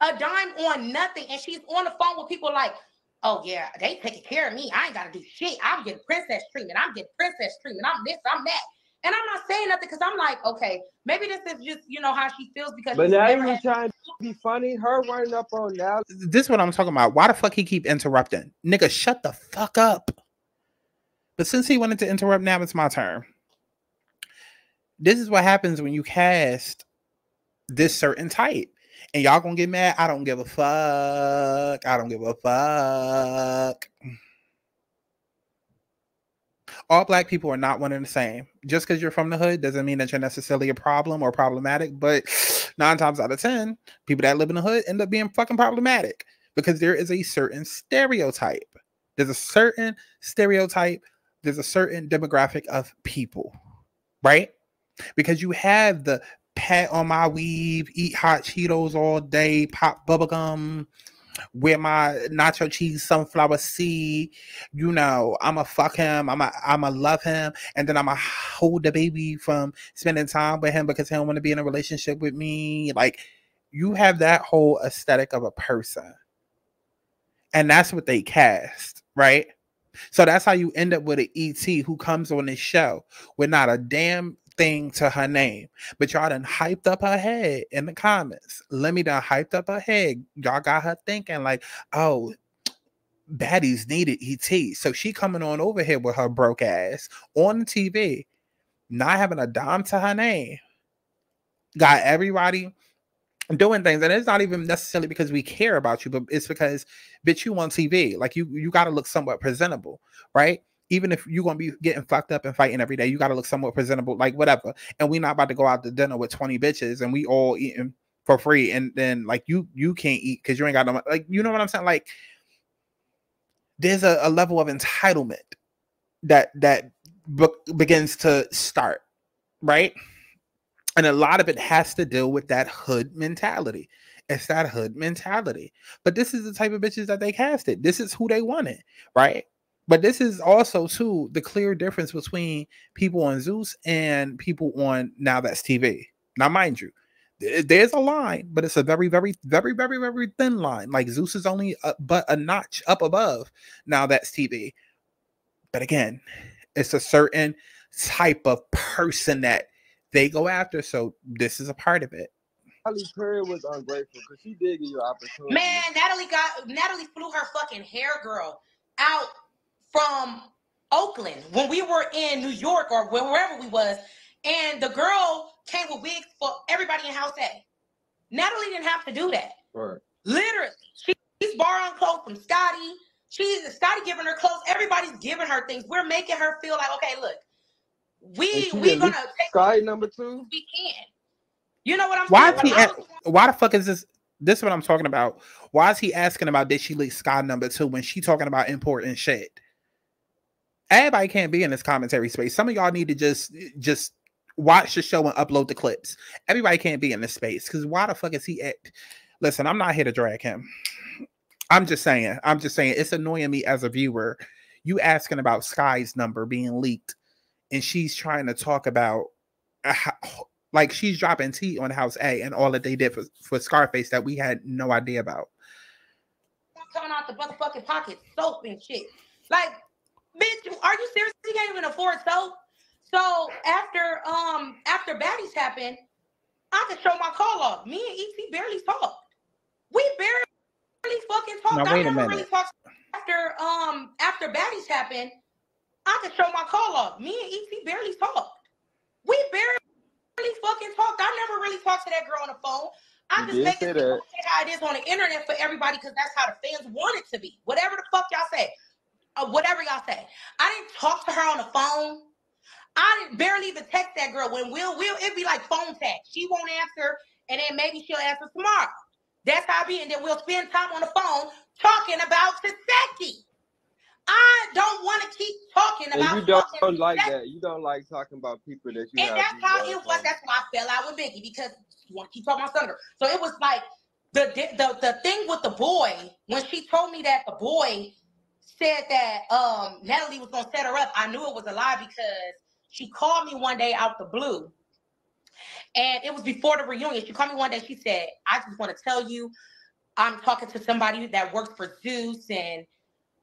A dime on nothing. And she's on the phone with people like, oh yeah, they taking care of me. I ain't got to do shit. I'm getting princess treatment. I'm getting princess treatment. I'm this, I'm that. And I'm not saying nothing because I'm like, okay, maybe this is just, you know, how she feels because. But now you're trying to be funny. Her running up on now. This is what I'm talking about. Why the fuck he keep interrupting? Nigga, shut the fuck up. But since he wanted to interrupt, now it's my turn. This is what happens when you cast this certain type. And y'all gonna get mad. I don't give a fuck. I don't give a fuck. All black people are not one and the same. Just because you're from the hood doesn't mean that you're necessarily a problem or problematic. But nine times out of ten, people that live in the hood end up being fucking problematic because there is a certain stereotype. There's a certain stereotype. There's a certain demographic of people, right? Because you have the pat on my weave, eat hot Cheetos all day, pop bubblegum, wear my nacho cheese sunflower seed, you know, I'ma fuck him, I'ma I'ma love him, and then I'ma hold the baby from spending time with him because he don't want to be in a relationship with me. Like, you have that whole aesthetic of a person. And that's what they cast, right? So that's how you end up with an E T who comes on this show with not a damn thing to her name, but y'all done hyped up her head in the comments. Let me done hyped up her head. Y'all got her thinking like, oh, baddies needed E T. So she coming on over here with her broke ass on T V, not having a dime to her name. Got everybody doing things, and it's not even necessarily because we care about you, but it's because, bitch, you on T V. Like, you you got to look somewhat presentable, right? Even if you're going to be getting fucked up and fighting every day, you got to look somewhat presentable, like, whatever. And we're not about to go out to dinner with twenty bitches and we all eating for free. And then, like, you you can't eat because you ain't got no money. Like, you know what I'm saying? Like, there's a, a level of entitlement that, that be begins to start, right? And a lot of it has to deal with that hood mentality. It's that hood mentality. But this is the type of bitches that they casted. This is who they wanted, right? But this is also, too, the clear difference between people on Zeus and people on Now That's T V. Now, mind you, there's a line, but it's a very, very, very, very, very thin line. Like, Zeus is only a, but a notch up above Now That's T V. But again, it's a certain type of person that they go after. So this is a part of it. Natalie Perry was ungrateful because she did give you opportunity. Man, Natalie got Natalie flew her fucking hair girl out from Oakland when we were in New York or wherever we was, and the girl came with wigs for everybody in House A. Natalie didn't have to do that. Right. Literally, she's borrowing clothes from Scotty. She's Scotty giving her clothes. Everybody's giving her things. We're making her feel like, okay, look, we we gonna take Sky number two. We can. You know what I'm why saying? He at, why the fuck is this? This is what I'm talking about. Why is he asking about did she leak Sky number two when she talking about important shit? Everybody can't be in this commentary space. Some of y'all need to just just watch the show and upload the clips. Everybody can't be in this space because why the fuck is he at? Listen, I'm not here to drag him. I'm just saying. I'm just saying. It's annoying me as a viewer. You asking about Sky's number being leaked, and she's trying to talk about how, like she's dropping tea on House A and all that they did for, for Scarface that we had no idea about. Coming out the motherfucking pocket, soap and shit. Like, bitch, are you serious? You can't even afford soap. So after um after baddies happened, I could show my call off. Me and E T barely talked. We barely fucking talked. Now, I never really talked after um after baddies happened. I could show my call off. Me and E T barely talked. We barely fucking talked. I never really talked to that girl on the phone. I you just make it that. How it is on the internet for everybody because that's how the fans want it to be. Whatever the fuck y'all say. Uh, whatever y'all say. I didn't talk to her on the phone. I didn't barely even text that girl. When Will, Will, it'd be like phone tag. She won't answer, and then maybe she'll answer tomorrow. That's how it be. And then we'll spend time on the phone talking about Tesehki. I don't want to keep talking about. And you don't like that. that. You don't like talking about people that you. And that's how it was. That's why I fell out with Biggie because you want to keep talking about Stunner. So it was like the, the the thing with the boy when she told me that the boy said that um Natalie was gonna set her up. I knew it was a lie because she called me one day out the blue, and it was before the reunion. She called me one day. She said, "I just want to tell you, I'm talking to somebody that works for Zeus and."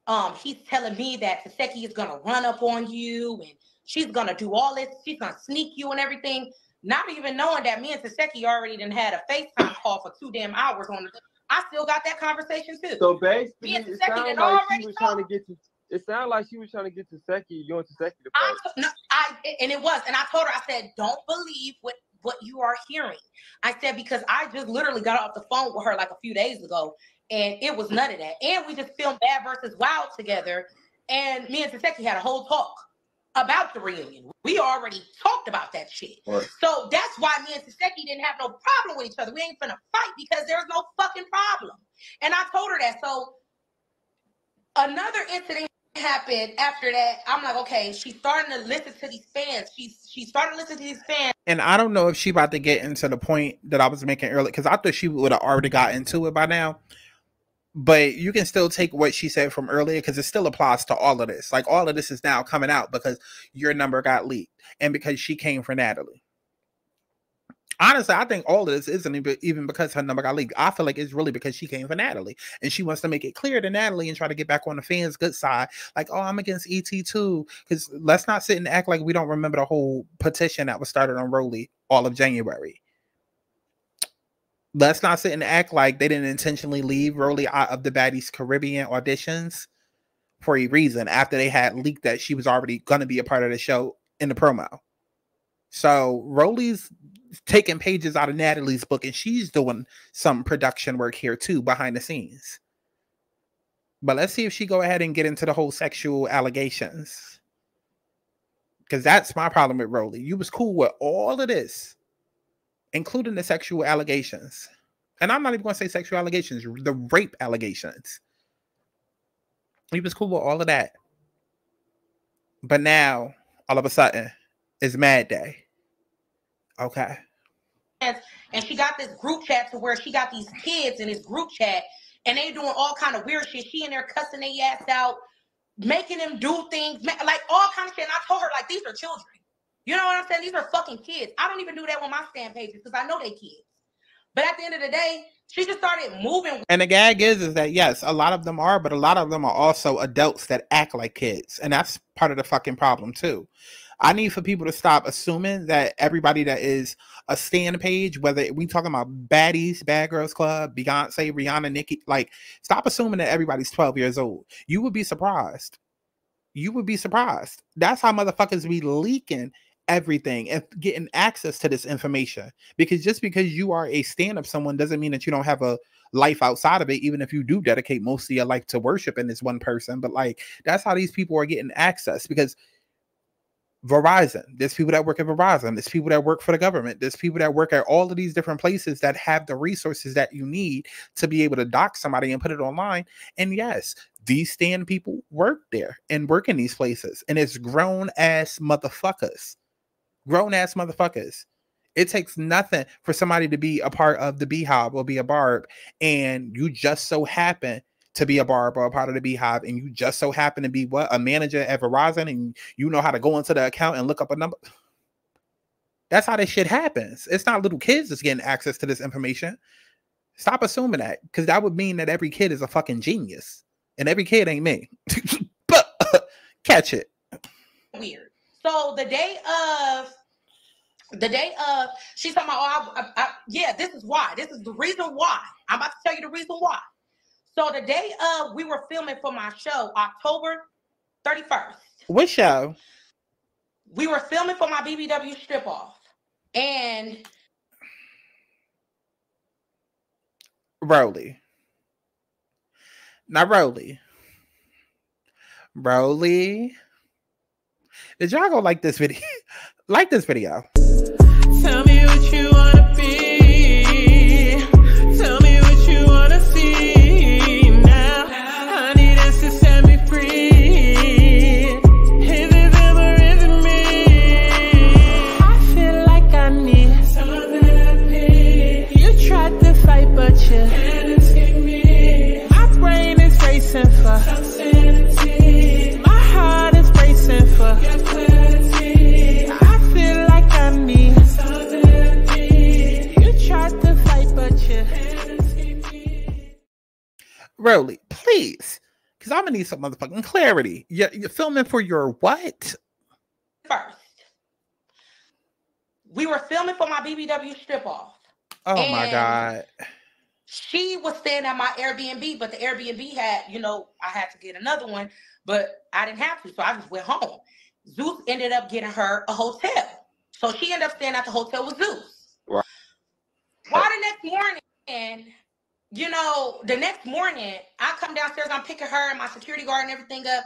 Um, he's telling me that Tesehki is gonna run up on you and she's gonna do all this, she's gonna sneak you and everything, not even knowing that me and Tesehki already done had a FaceTime call for two damn hours on the I still got that conversation too. So basically, me and it sounded like she was trying to get to it sounded like she was trying to get Tesehki, you and Tesehki to fight. I, no, I and it was, and I told her, I said, don't believe what what you are hearing. I said, because I just literally got off the phone with her like a few days ago. And it was none of that. And we just filmed Bad versus Wild together. And me and Tesehki had a whole talk about the reunion. We already talked about that shit. Right. So that's why me and Tesehki didn't have no problem with each other. We ain't finna fight because there's no fucking problem. And I told her that. So another incident happened after that. I'm like, okay, she's starting to listen to these fans. She's she's starting to listen to these fans. And I don't know if she about to get into the point that I was making earlier because I thought she would have already got into it by now. But you can still take what she said from earlier because it still applies to all of this. Like, all of this is now coming out because your number got leaked and because she came for Natalie. Honestly, I think all of this isn't even because her number got leaked. I feel like it's really because she came for Natalie. And she wants to make it clear to Natalie and try to get back on the fans' good side. Like, oh, I'm against E T too. Because let's not sit and act like we don't remember the whole petition that was started on Rollie all of January. Let's not sit and act like they didn't intentionally leave Rollie out of the Baddies Caribbean auditions. for a reason after they had leaked that she was already going to be a part of the show in the promo. So Rollie's taking pages out of Natalie's book, and she's doing some production work here too behind the scenes. But let's see if she go ahead and get into the whole sexual allegations, because that's my problem with Rollie. You was cool with all of this, including the sexual allegations. And I'm not even going to say sexual allegations, the rape allegations. You was cool with all of that. But now, all of a sudden, it's Mad Day. Okay. And she got this group chat to where she got these kids in this group chat, and they doing all kind of weird shit. She in there cussing their ass out, making them do things, like all kind of shit. And I told her, like, these are children. You know what I'm saying? These are fucking kids. I don't even do that on my stand pages because I know they kids. But at the end of the day, she just started moving. And the gag is, is that, yes, a lot of them are, but a lot of them are also adults that act like kids. And that's part of the fucking problem, too. I need for people to stop assuming that everybody that is a stand page, whether we talking about Baddies, Bad Girls Club, Beyonce, Rihanna, Nicki, like, stop assuming that everybody's twelve years old. You would be surprised. You would be surprised. That's how motherfuckers be leaking everything and getting access to this information, because just because you are a stand-up someone doesn't mean that you don't have a life outside of it, even if you do dedicate most of your life to worshiping this one person. But like, that's how these people are getting access, because Verizon, there's people that work at Verizon, there's people that work for the government, there's people that work at all of these different places that have the resources that you need to be able to dock somebody and put it online. And yes, these stand people work there and work in these places, and it's grown-ass motherfuckers. Grown-ass motherfuckers. It takes nothing for somebody to be a part of the Beehive or be a Barb, and you just so happen to be a Barb or a part of the Beehive, and you just so happen to be what, a manager at Verizon, and you know how to go into the account and look up a number. That's how this shit happens. It's not little kids that's getting access to this information. Stop assuming that, because that would mean that every kid is a fucking genius, and every kid ain't me. But catch it. Weird. So the day of, the day of, she's talking about, oh, I, I, I, yeah, this is why. This is the reason why. I'm about to tell you the reason why. So the day of, we were filming for my show, October thirty-first. What show? We were filming for my B B W strip off. And Rollie. Not Rollie. Rollie. Did y'all go like this video? Like this video. Tell me what you want to be. Tell me what you want to see. Now, honey, this is set me free. Is it ever in me? I feel like I need some therapy. You tried to fight, but you can't escape me. My brain is racing for some sanity. My heart is racing for Rollie, please, because I'm gonna need some motherfucking clarity. You're, you're filming for your what? First, we were filming for my B B W strip off. Oh my God! She was staying at my Airbnb, but the Airbnb had, you know, I had to get another one, but I didn't have to, so I just went home. Zeus ended up getting her a hotel, so she ended up staying at the hotel with Zeus. Right. Why the next morning? And you know, the next morning, I come downstairs, I'm picking her and my security guard and everything up.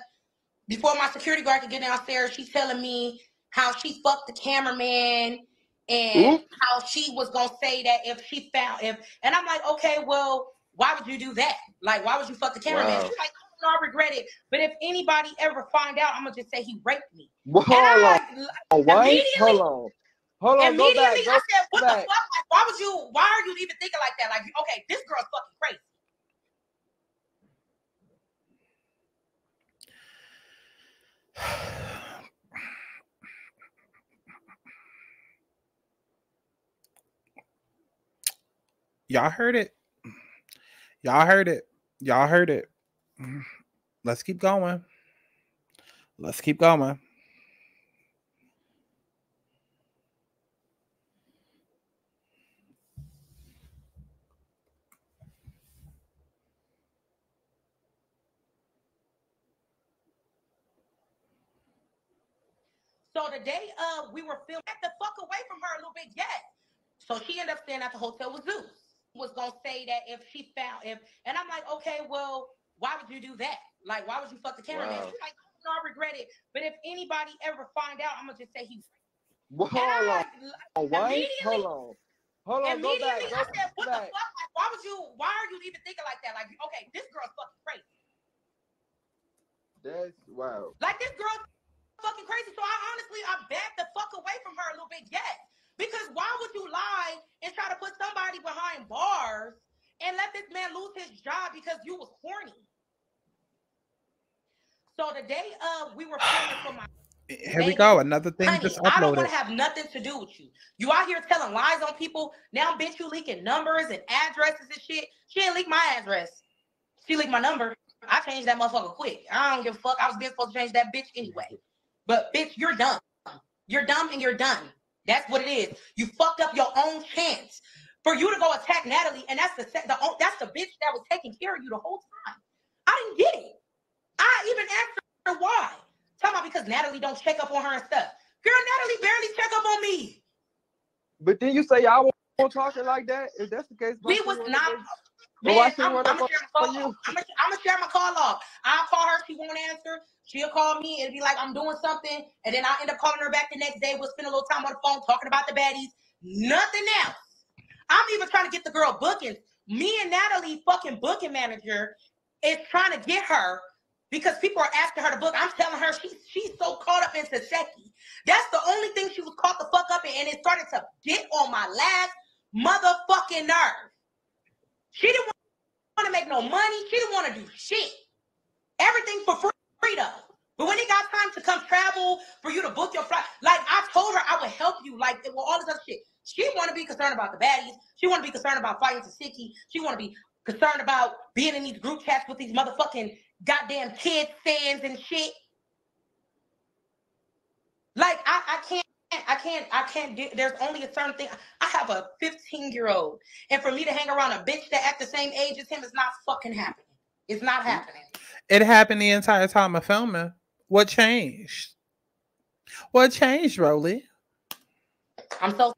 Before my security guard could get downstairs, she's telling me how she fucked the cameraman and mm. how she was going to say that if she found, if, and I'm like, okay, well, why would you do that? Like, why would you fuck the cameraman? Wow. She's like, oh, no, I regret it. But if anybody ever find out, I'm going to just say he raped me. Well, hold I, on. Oh, what? Hold on. Hold on, immediately, go back, go I said, what back. the fuck? Like, why would you, why are you even thinking like that? Like, okay, this girl's fucking crazy. Y'all heard it. Y'all heard it. Y'all heard it. Let's keep going. Let's keep going. So the day of, we were filming, get the fuck away from her a little bit, yes. So she ended up staying at the hotel with Zeus. Was gonna say that if she found if, and I'm like, okay, well, why would you do that? Like, why would you fuck the cameraman? Wow. She's like, oh, no, I regret it. But if anybody ever find out, I'm gonna just say he's. Well, hold on, like, oh, what? Hold on, hold on. Immediately, go back, go I said, back. What the fuck? Like, why would you? Why are you even thinking like that? Like, okay, this girl's fucking crazy. That's wow. Like this girl's fucking crazy. So I honestly, I backed the fuck away from her a little bit. Yes. Because why would you lie and try to put somebody behind bars and let this man lose his job because you was corny? So the day of, we were filming for my... Here we go, another thing honey, just uploaded. I don't want to have nothing to do with you. You out here telling lies on people. Now, bitch, you leaking numbers and addresses and shit. She didn't leak my address. She leaked my number. I changed that motherfucker quick. I don't give a fuck. I was being supposed to change that bitch anyway. But, bitch, you're dumb. You're dumb and you're done. That's what it is. You fucked up your own chance for you to go attack Natalie, and that's the the that's the bitch that was taking care of you the whole time. I didn't get it. I even asked her why. Tell me because Natalie don't check up on her and stuff. Girl, Natalie barely check up on me. But then you say y'all won't talking like that. If that's the case, we was not. Man, I'm, I'm, gonna share my call off. I'm, gonna, I'm gonna share my call off. I'll call her, she won't answer. She'll call me, it'll be like I'm doing something, and then I'll end up calling her back the next day. We'll spend a little time on the phone talking about the baddies, nothing else. I'm even trying to get the girl booking. Me and Natalie, fucking booking manager, is trying to get her because people are asking her to book. I'm telling her she, she's so caught up in Tesehki. That's the only thing she was caught the fuck up in, and it started to get on my last motherfucking nerve. She didn't want to make no money. She didn't want to do shit. Everything for free, though. But when it got time to come travel, for you to book your flight, like I told her I would help you, like it, well, all this other shit. She want to be concerned about the baddies. She want to be concerned about fighting Tesehki. She want to be concerned about being in these group chats with these motherfucking goddamn kid fans and shit. Like I, I can't. I can't, I can't do, there's only a certain thing. I have a fifteen year old, and for me to hang around a bitch that at the same age as him is not fucking happening. It's not happening. It happened the entire time of filming. What changed? What changed, Rollie? I'm so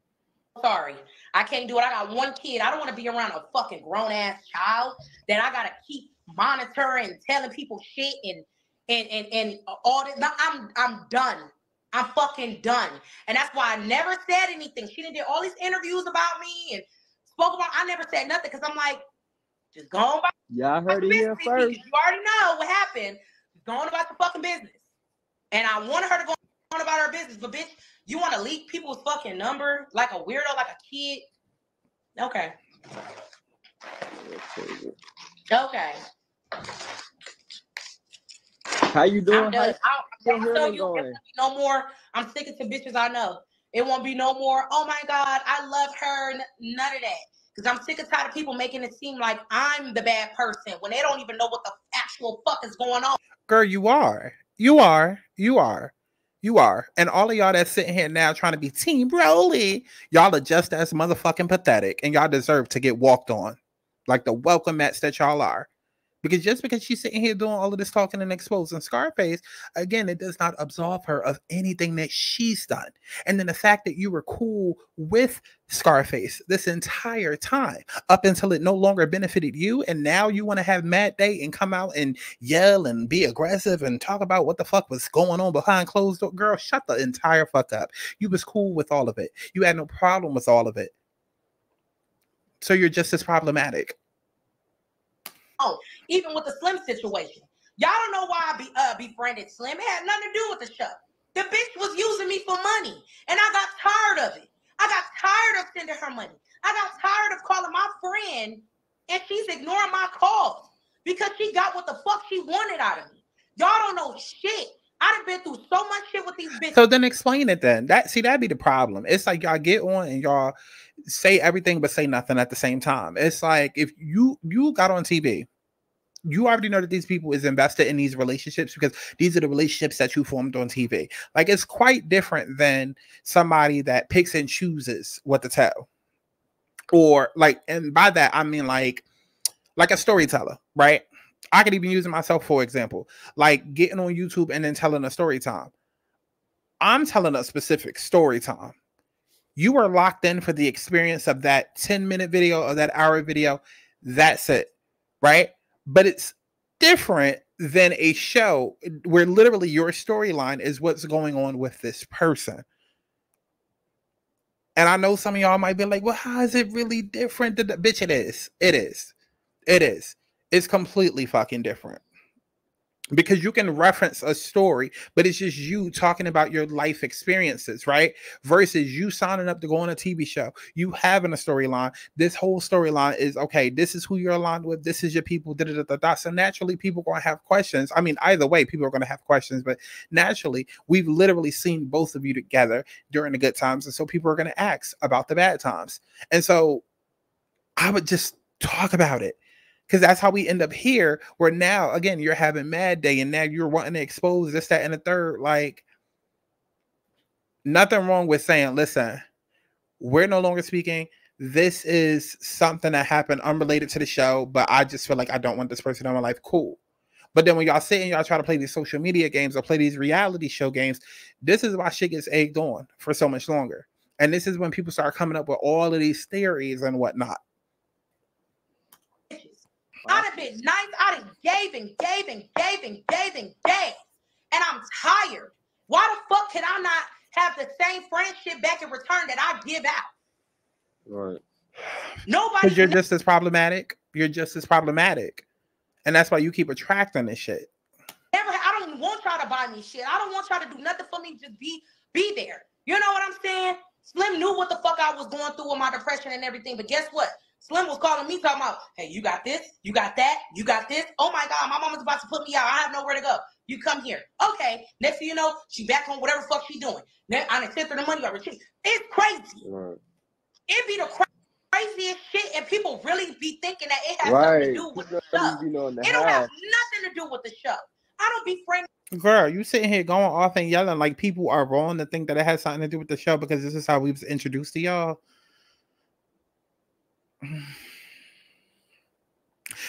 sorry. I can't do it. I got one kid. I don't want to be around a fucking grown ass child that I got to keep monitoring and telling people shit and, and, and, and all this. No, I'm, I'm done. I'm fucking done. And that's why I never said anything. She didn't do all these interviews about me and spoke about, I never said nothing because I'm like, just go on about yeah, I heard it here first. You already know what happened. Just go on about the fucking business. And I wanted her to go on about her business, but bitch, you want to leak people's fucking number like a weirdo, like a kid? Okay. Okay. How you doing? I'm done. How you, I'm telling you, going? No more. I'm sticking to bitches I know. It won't be no more. Oh my God, I love her. None of that. Because I'm sick and tired of people making it seem like I'm the bad person when they don't even know what the actual fuck is going on. Girl, you are. You are. You are. You are. And all of y'all that's sitting here now trying to be Team Rollie, y'all are just as motherfucking pathetic. And y'all deserve to get walked on. Like the welcome mats that y'all are. Because just because she's sitting here doing all of this talking and exposing Scarface, again, it does not absolve her of anything that she's done. And then the fact that you were cool with Scarface this entire time, up until it no longer benefited you, and now you want to have Mad Day and come out and yell and be aggressive and talk about what the fuck was going on behind closed doors. Girl, shut the entire fuck up. You was cool with all of it. You had no problem with all of it. So you're just as problematic. Oh, even with the Slim situation. Y'all don't know why I be, uh, befriended Slim. It had nothing to do with the show. The bitch was using me for money, and I got tired of it. I got tired of sending her money. I got tired of calling my friend, and she's ignoring my calls because she got what the fuck she wanted out of me. Y'all don't know shit. I done been through so much shit with these bitches. So then explain it then. That see, that'd be the problem. It's like y'all get on and y'all say everything but say nothing at the same time. It's like if you you got on T V, you already know that these people is invested in these relationships because these are the relationships that you formed on T V. Like it's quite different than somebody that picks and chooses what to tell. Or like, and by that I mean like like a storyteller, right? I could even use it myself, for example, like getting on YouTube and then telling a story time. I'm telling a specific story time. You are locked in for the experience of that ten minute video or that hour video. That's it, right? But it's different than a show where literally your storyline is what's going on with this person. And I know some of y'all might be like, well, how is it really different? Bitch, it is. It is. It is. It's completely fucking different. Because you can reference a story, but it's just you talking about your life experiences, right? Versus you signing up to go on a T V show. You having a storyline. This whole storyline is, okay, this is who you're aligned with. This is your people. Da, da, da, da, da. So naturally, people are going to have questions. I mean, either way, people are going to have questions. But naturally, we've literally seen both of you together during the good times. And so people are going to ask about the bad times. And so I would just talk about it. Because that's how we end up here, where now, again, you're having Mad Day, and now you're wanting to expose this, that, and the third. Like, nothing wrong with saying, listen, we're no longer speaking. This is something that happened unrelated to the show, but I just feel like I don't want this person in my life. Cool. But then when y'all sit and y'all try to play these social media games or play these reality show games, this is why shit gets egged on for so much longer. And this is when people start coming up with all of these theories and whatnot. I'd have been nice. I'd have gave and gave and gave and gave and gave. And I'm tired. Why the fuck can I not have the same friendship back in return that I give out? Right. Nobody. Because you're just as problematic. You're just as problematic. And that's why you keep attracting this shit. Never, I don't even want y'all to buy me shit. I don't want y'all to do nothing for me. Just be, be there. You know what I'm saying? Slim knew what the fuck I was going through with my depression and everything. But guess what? Slim was calling me talking about, hey, you got this, you got that, you got this. Oh my God, my mama's about to put me out. I have nowhere to go. You come here. Okay. Next thing you know, she back on whatever fuck she doing. Now I done sent her the money. It's crazy. Right. It be the cra craziest shit, and people really be thinking that it has right. something to do with the show. You know, the it house. Don't have nothing to do with the show. I don't be friends. Girl, you sitting here going off and yelling like people are wrong to think that it has something to do with the show because this is how we was introduced to y'all.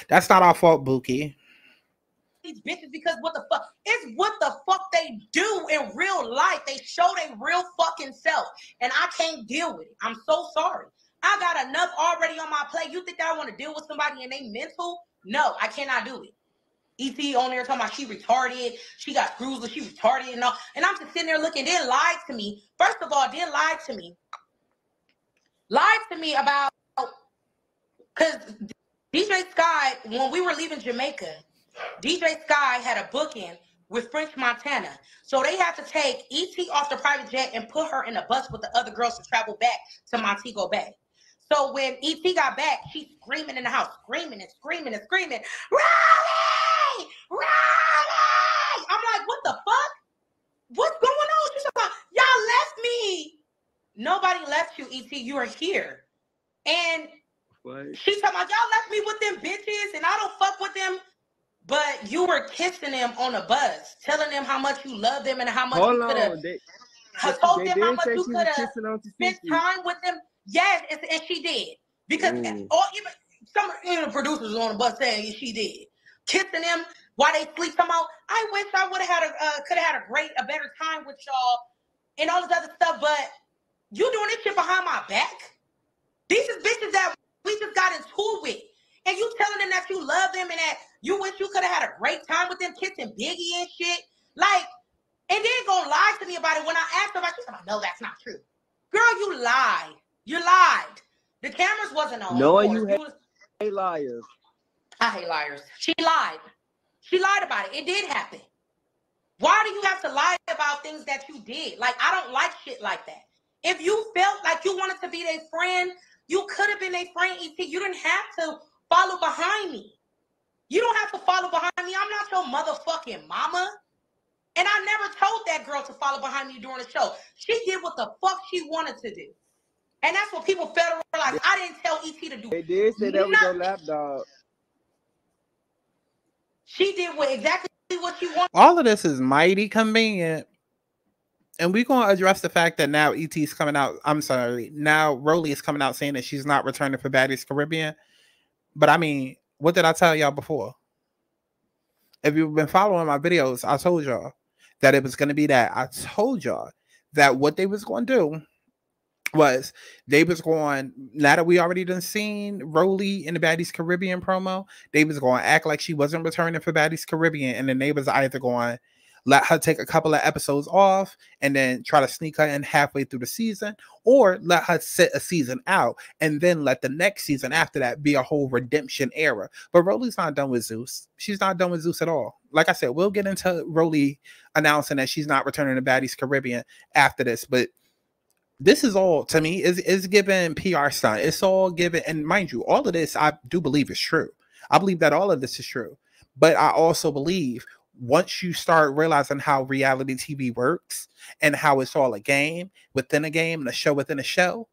That's not our fault, Buki. These bitches, because what the fuck? It's what the fuck they do in real life. They show their real fucking self, and I can't deal with it. I'm so sorry. I got enough already on my plate. You think that I want to deal with somebody and they mental? No, I cannot do it. E T on there talking about she retarded. She got screws, but she retarded and all. And I'm just sitting there looking. Then lied to me. First of all, then lied to me. Lied to me about. Because D J Sky, when we were leaving Jamaica, D J Sky had a booking with French Montana. So they had to take E T off the private jet and put her in a bus with the other girls to travel back to Montego Bay. So when E T got back, she's screaming in the house, screaming and screaming and screaming, Rollie! Rollie! I'm like, what the fuck? What's going on? She's like, y'all left me. Nobody left you, E T. You are here. And... What? She talking about y'all left me with them bitches and I don't fuck with them, but you were kissing them on a bus, telling them how much you love them and how much Hold you could have told they them how much you could have spent time with them. Yes, and, and she did because mm. all even some even the producers on the bus saying she did kissing them while they sleep. Come out, I wish I would have had a uh, could have had a great a better time with y'all and all this other stuff, but you doing this shit behind my back. These is bitches that. We just got into it. And you telling them that you love them and that you wish you could have had a great time with them kissing Biggie and shit. Like, and then gonna lie to me about it when I asked them. I said, no, that's not true. Girl, you lied. You lied. The cameras wasn't on. No, you hate, was, hate liars. I hate liars. She lied. She lied about it. It did happen. Why do you have to lie about things that you did? Like, I don't like shit like that. If you felt like you wanted to be their friend, you could have been a friend, E T. You didn't have to follow behind me. You don't have to follow behind me. I'm not your motherfucking mama. And I never told that girl to follow behind me during the show. She did what the fuck she wanted to do. And that's what people fail to realize. I didn't tell E T to do. They did say that was your lapdog. She did what exactly what she wanted. All of this is mighty convenient. And we're going to address the fact that now E T's coming out. I'm sorry. Now Rollie is coming out saying that she's not returning for Baddies Caribbean. But I mean, what did I tell y'all before? If you've been following my videos, I told y'all that it was going to be that. I told y'all that what they was going to do was they was going, now that we already done seen Rollie in the Baddies Caribbean promo, they was going to act like she wasn't returning for Baddies Caribbean, and the neighbors either going let her take a couple of episodes off and then try to sneak her in halfway through the season, or let her sit a season out and then let the next season after that be a whole redemption era. But Rollie's not done with Zeus. She's not done with Zeus at all. Like I said, we'll get into Rollie announcing that she's not returning to Baddies Caribbean after this, but this is all, to me, is is giving P R stunt. It's all given, and mind you, all of this I do believe is true. I believe that all of this is true, but I also believe once you start realizing how reality T V works and how it's all a game within a game and a show within a show,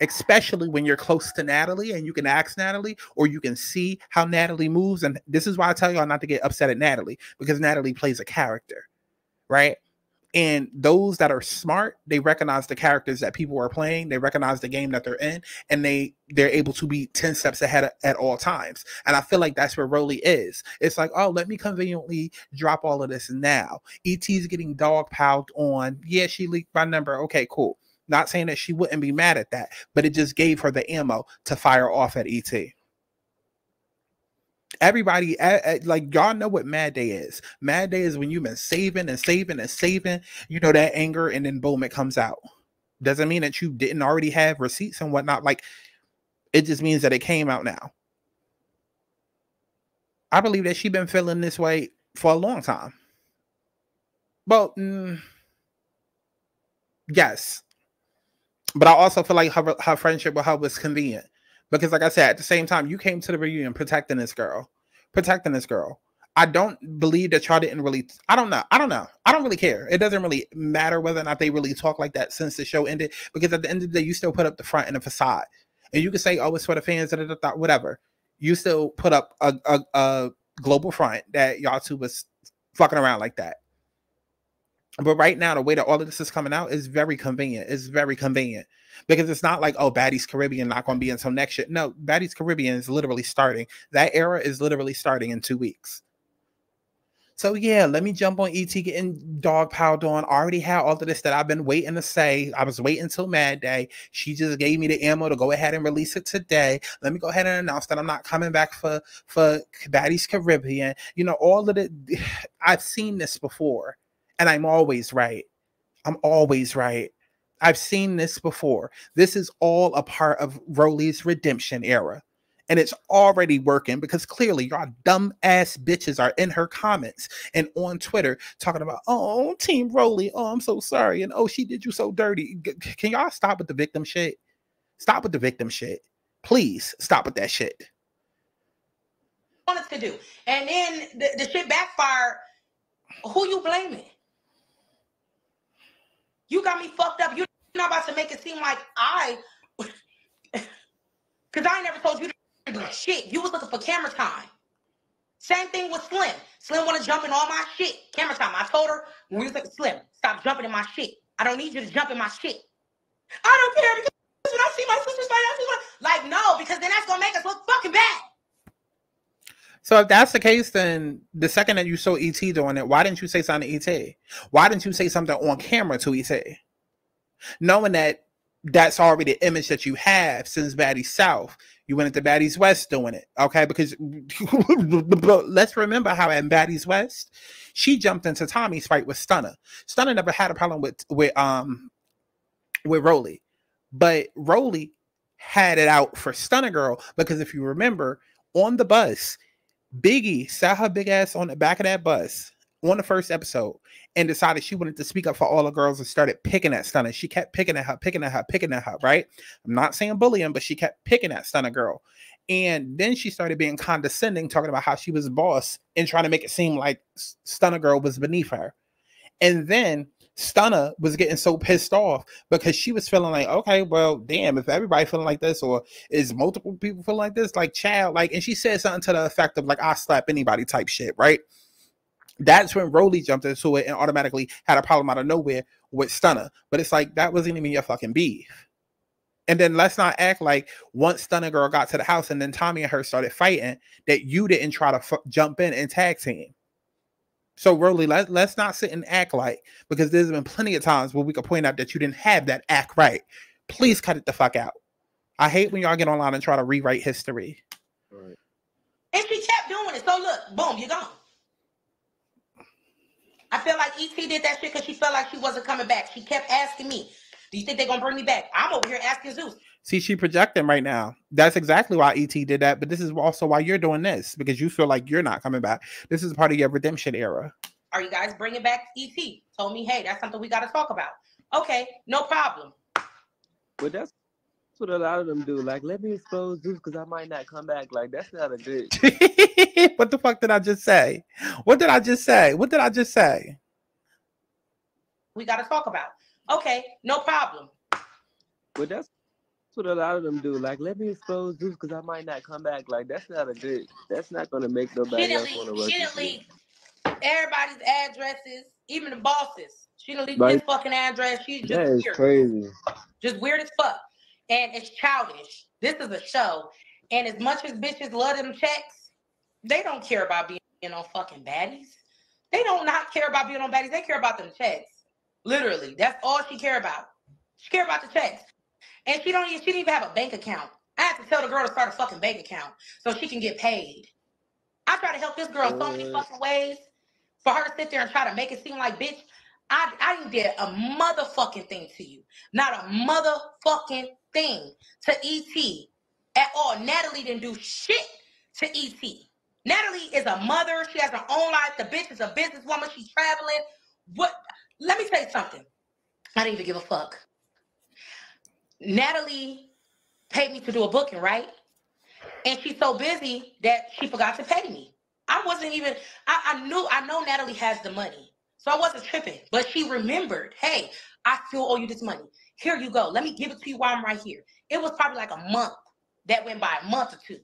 especially when you're close to Natalie and you can ask Natalie or you can see how Natalie moves. And this is why I tell y'all not to get upset at Natalie, because Natalie plays a character, right? And those that are smart, they recognize the characters that people are playing. They recognize the game that they're in, and they, they're able to be ten steps ahead of, at all times. And I feel like that's where Rollie is. It's like, oh, let me conveniently drop all of this now. E T's getting dog-piled on. Yeah, she leaked my number. Okay, cool. Not saying that she wouldn't be mad at that, but it just gave her the ammo to fire off at E T. Everybody, like, y'all know what mad day is. Mad day is when you've been saving and saving and saving, you know, that anger, and then boom, it comes out. Doesn't mean that you didn't already have receipts and whatnot. Like, it just means that it came out now. I believe that she's been feeling this way for a long time. Well, mm, yes. But I also feel like her, her friendship with her was convenient. Because, like I said, at the same time, you came to the reunion protecting this girl. Protecting this girl. I don't believe that y'all didn't really... I don't know. I don't know. I don't really care. It doesn't really matter whether or not they really talk like that since the show ended. Because at the end of the day, you still put up the front and the facade. And you can say, oh, it's for the fans, da, da, da, whatever. You still put up a, a, a global front that y'all two was fucking around like that. But right now, the way that all of this is coming out is very convenient. It's very convenient. Because it's not like, oh, Baddies Caribbean not going to be until next year. No, Baddies Caribbean is literally starting. That era is literally starting in two weeks. So, yeah, let me jump on E T getting dog-piled on. I already had all of this that I've been waiting to say. I was waiting till Mad Day. She just gave me the ammo to go ahead and release it today. Let me go ahead and announce that I'm not coming back for, for Baddies Caribbean. You know, all of it. I've seen this before. And I'm always right. I'm always right. I've seen this before. This is all a part of Rollie's redemption era. And it's already working, because clearly y'all dumb ass bitches are in her comments and on Twitter talking about, oh, Team Rollie. Oh, I'm so sorry. And oh, she did you so dirty. Can y'all stop with the victim shit? Stop with the victim shit. Please stop with that shit. What wanted to do. And then the, the shit backfired. Who you blaming? You got me fucked up. You're not about to make it seem like I, because I ain't never told you to do shit. You was looking for camera time. Same thing with Slim. Slim want to jump in all my shit. Camera time. I told her when we was like, Slim, stop jumping in my shit. I don't need you to jump in my shit. I don't care, because when I see my sisters fight, I just want to, like, no, because then that's gonna make us look fucking bad. So if that's the case, then the second that you saw E T doing it, why didn't you say something to E T? Why didn't you say something on camera to E T? Knowing that that's already the image that you have since Baddies South. You went into Baddies West doing it, okay? Because let's remember how at Baddies West, she jumped into Tommy's fight with Stunner. Stunner never had a problem with, with, um, with Rollie. But Rollie had it out for Stunner Girl, because if you remember, on the bus, Biggie sat her big ass on the back of that bus on the first episode and decided she wanted to speak up for all the girls and started picking at Stunner. She kept picking at her, picking at her, picking at her, right? I'm not saying bullying, but she kept picking at Stunner Girl. And then she started being condescending, talking about how she was boss and trying to make it seem like Stunner Girl was beneath her. And then Stunner was getting so pissed off because she was feeling like, okay, well, damn, if everybody feeling like this, or is multiple people feeling like this, like, child, like, and she said something to the effect of, like, I slap anybody type shit, right? That's when Rollie jumped into it and automatically had a problem out of nowhere with Stunner. But it's like, that wasn't even your fucking beef. And then let's not act like once Stunner Girl got to the house and then Tommy and her started fighting, that you didn't try to f jump in and tag team. So Rollie, let, let's not sit and act like, because there's been plenty of times where we could point out that you didn't have that act right. Please cut it the fuck out. I hate when y'all get online and try to rewrite history. All right. And she kept doing it. So look, boom, you're gone. I feel like E T did that shit because she felt like she wasn't coming back. She kept asking me, do you think they're going to bring me back? I'm over here asking Zeus. See, she projecting right now. That's exactly why E T did that. But this is also why you're doing this, because you feel like you're not coming back. This is part of your redemption era. Are you guys bringing back E T? Told me, hey, that's something we got to talk about. Okay, no problem. But that's what a lot of them do. Like, let me expose Zeus because I might not come back. Like, that's not a good. What the fuck did I just say? What did I just say? What did I just say? We got to talk about. Okay, no problem. But that's what a lot of them do. Like, let me expose Zeus because I might not come back. Like, that's not a good. That's not going to make nobody else want to work. She didn't leave everybody's addresses, even the bosses. She didn't leave this fucking address. She's just that is weird. Crazy. Just weird as fuck. And it's childish. This is a show. And as much as bitches love them checks, they don't care about being on fucking baddies. They don't not care about being on baddies. They care about them checks. Literally, that's all she care about. She care about the checks. And she don't even, she didn't even have a bank account. I had to tell the girl to start a fucking bank account so she can get paid. I try to help this girl so many fucking ways. For her to sit there and try to make it seem like, bitch, I, I didn't get a motherfucking thing to you. Not a motherfucking thing to E T at all. Natalie didn't do shit to E T. Natalie is a mother. She has her own life. The bitch is a businesswoman. She's traveling. What? Let me tell you something. I didn't even give a fuck. Natalie paid me to do a booking, right? And she's so busy that she forgot to pay me. I wasn't even, I, I knew, I know Natalie has the money. So I wasn't tripping, but she remembered, hey, I still owe you this money. Here you go. Let me give it to you while I'm right here. It was probably like a month that went by, a month or two.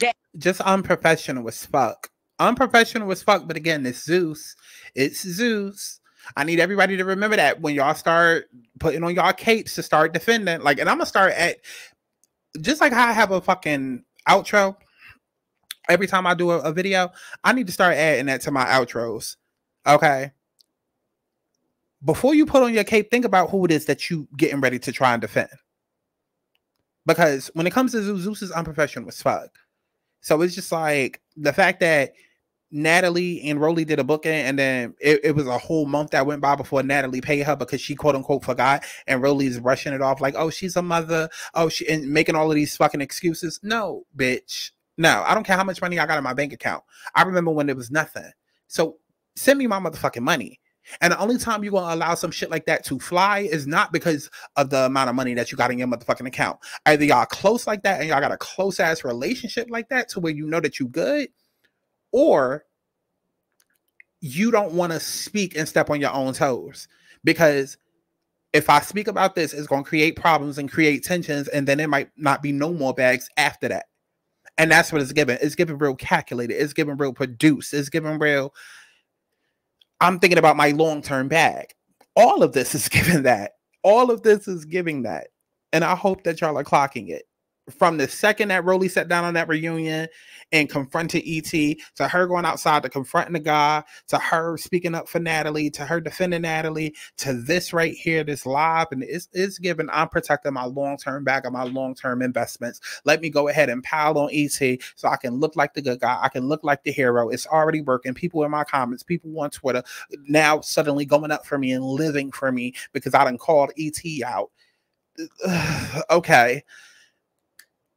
That just unprofessional as fuck. Unprofessional as fuck, but again, it's Zeus. It's Zeus. I need everybody to remember that when y'all start putting on y'all capes to start defending. Like, and I'm going to start at, just like how I have a fucking outro, every time I do a, a video, I need to start adding that to my outros. Okay? Before you put on your cape, think about who it is that you getting ready to try and defend. Because when it comes to Zeus, Zeus is unprofessional as fuck. So it's just like the fact that Natalie and Rollie did a booking, and then it, it was a whole month that went by before Natalie paid her because she quote unquote forgot, and Rollie's rushing it off like, oh, she's a mother, oh, she, and making all of these fucking excuses. No, bitch. No, I don't care how much money I got in my bank account. I remember when it was nothing. So send me my motherfucking money. And the only time you're going to allow some shit like that to fly is not because of the amount of money that you got in your motherfucking account. Either y'all close like that and y'all got a close-ass relationship like that to where you know that you good, or you don't want to speak and step on your own toes. Because if I speak about this, it's going to create problems and create tensions, and then it might not be no more bags after that. And that's what it's giving. It's giving real calculated. It's giving real produced. It's giving real... I'm thinking about my long-term bag. All of this is giving that. All of this is giving that. And I hope that y'all are clocking it. From the second that Rollie sat down on that reunion and confronted E T, to her going outside to confronting the guy, to her speaking up for Natalie, to her defending Natalie, to this right here, this live, and it's, it's giving, I'm protecting my long-term bag of my long-term investments. Let me go ahead and pile on E T so I can look like the good guy. I can look like the hero. It's already working. People in my comments, people on Twitter, now suddenly going up for me and living for me because I done called E T out. Okay.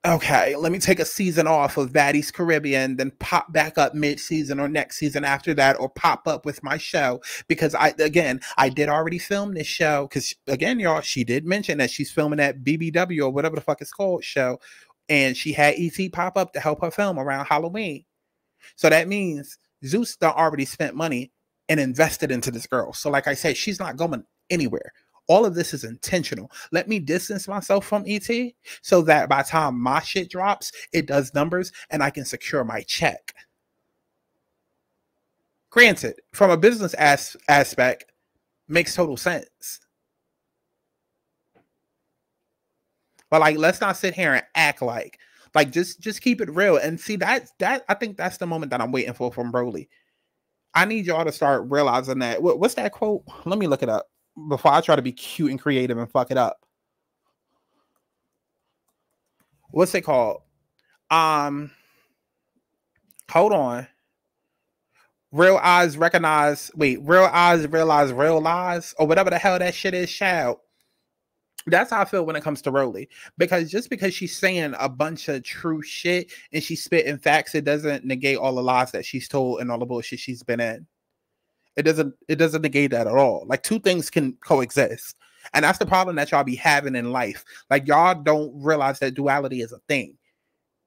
Okay, let me take a season off of Baddies Caribbean, then pop back up mid-season or next season after that, or pop up with my show. Because, I again, I did already film this show. Because, again, y'all, she did mention that she's filming that B B W or whatever the fuck it's called show. And she had E T pop up to help her film around Halloween. So that means Zeus done already spent money and invested into this girl. So, like I said, she's not going anywhere. All of this is intentional. Let me distance myself from E T so that by the time my shit drops, it does numbers and I can secure my check. Granted, from a business as aspect, makes total sense. But like, let's not sit here and act like, like just, just keep it real. And see, that, that, I think that's the moment that I'm waiting for from Rollie. I need y'all to start realizing that. What, what's that quote? Let me look it up before I try to be cute and creative and fuck it up. What's it called? Um, hold on. Real eyes recognize, wait, real eyes realize real lies, or whatever the hell that shit is, child. That's how I feel when it comes to Rollie. Because just because she's saying a bunch of true shit and she's spitting facts, it doesn't negate all the lies that she's told and all the bullshit she's been in. It doesn't, it doesn't negate that at all. Like, two things can coexist. And that's the problem that y'all be having in life. Like, y'all don't realize that duality is a thing.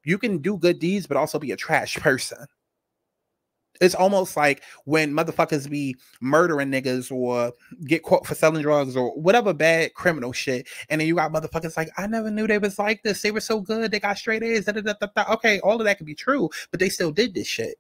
You can do good deeds, but also be a trash person. It's almost like when motherfuckers be murdering niggas or get caught for selling drugs or whatever bad criminal shit. And then you got motherfuckers like, I never knew they was like this. They were so good. They got straight A's. Da, da, da, da. Okay, all of that could be true, but they still did this shit.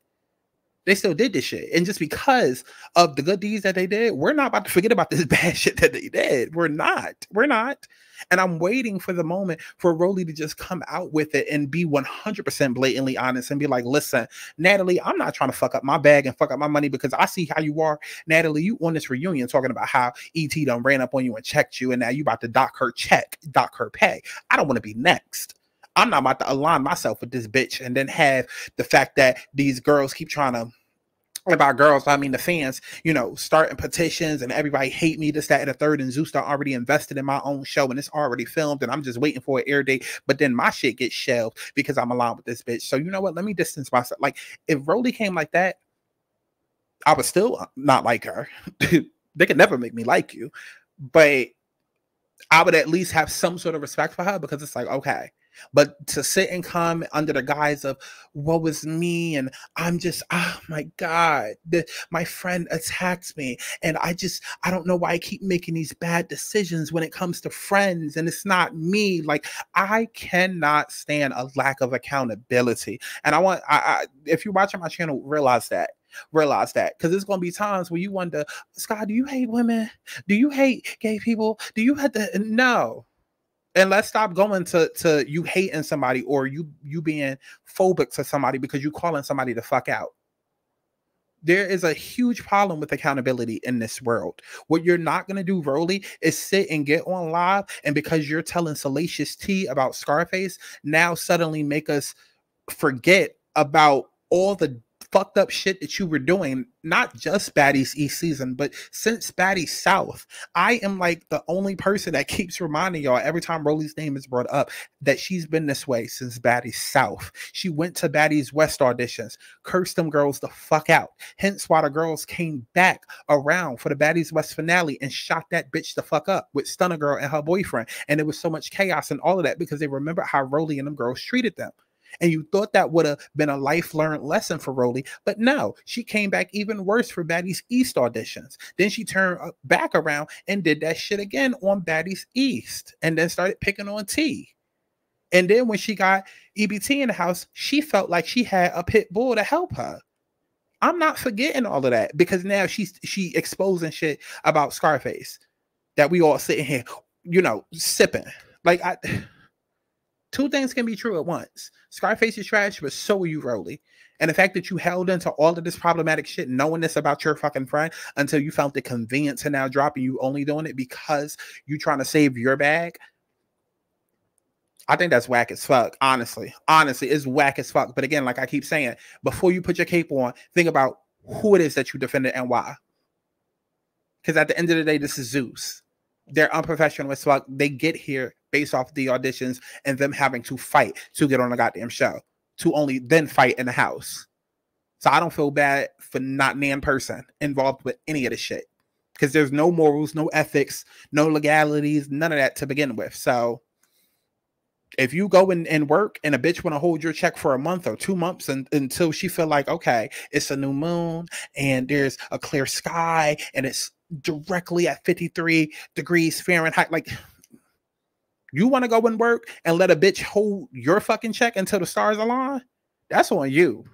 They still did this shit. And just because of the good deeds that they did, we're not about to forget about this bad shit that they did. We're not. We're not. And I'm waiting for the moment for Rollie to just come out with it and be one hundred percent blatantly honest and be like, listen, Natalie, I'm not trying to fuck up my bag and fuck up my money because I see how you are. Natalie, you on this reunion talking about how E T done ran up on you and checked you, and now you about to dock her check, dock her pay. I don't want to be next. I'm not about to align myself with this bitch and then have the fact that these girls keep trying to, about girls, I mean the fans, you know, starting petitions and everybody hate me, this, that, and the third, and Zeus already invested in my own show and it's already filmed and I'm just waiting for an air date, but then my shit gets shelved because I'm aligned with this bitch. So you know what? Let me distance myself. Like, if Rollie came like that, I would still not like her. They could never make me like you, but I would at least have some sort of respect for her because it's like, okay. But to sit and come under the guise of what was me and I'm just, oh my God, the, my friend attacks me and I just, I don't know why I keep making these bad decisions when it comes to friends and it's not me. Like, I cannot stand a lack of accountability. And I want, I, I if you're watching my channel, realize that. Realize that, because there's gonna be times where you wonder, Scott, do you hate women? Do you hate gay people? Do you have to, no. And let's stop going to, to you hating somebody or you you being phobic to somebody because you calling somebody the fuck out. There is a huge problem with accountability in this world. What you're not going to do, Rollie, is sit and get on live. And because you're telling salacious tea about Scarface, now suddenly make us forget about all the fucked up shit that you were doing, not just Baddies East season, but since Baddies South. I am like the only person that keeps reminding y'all every time Rollie's name is brought up that she's been this way since Baddies South. She went to Baddies West auditions, cursed them girls the fuck out. Hence why the girls came back around for the Baddies West finale and shot that bitch the fuck up with Stunner Girl and her boyfriend. And there was so much chaos and all of that because they remembered how Rollie and them girls treated them. And you thought that would have been a life learned lesson for Rollie, but no, she came back even worse for Baddies East auditions. Then she turned back around and did that shit again on Baddies East and then started picking on T. And then when she got E B T in the house, she felt like she had a pit bull to help her. I'm not forgetting all of that because now she's she exposing shit about Scarface that we all sitting here, you know, sipping. Like, I... Two things can be true at once. Scarface is trash, but so are you, Rollie. And the fact that you held into all of this problematic shit, knowing this about your fucking friend, until you felt the convenience to now drop and you only doing it because you trying to save your bag. I think that's whack as fuck, honestly. Honestly, it's whack as fuck. But again, like I keep saying, before you put your cape on, think about who it is that you defended and why. Because at the end of the day, this is Zeus. They're unprofessional as fuck. They get here based off the auditions and them having to fight to get on a goddamn show, to only then fight in the house. So I don't feel bad for not nan person involved with any of this shit because there's no morals, no ethics, no legalities, none of that to begin with. So if you go in and work and a bitch want to hold your check for a month or two months and, until she feel like, okay, it's a new moon and there's a clear sky and it's directly at fifty-three degrees Fahrenheit, like... You want to go and work and let a bitch hold your fucking check until the stars align? That's on you.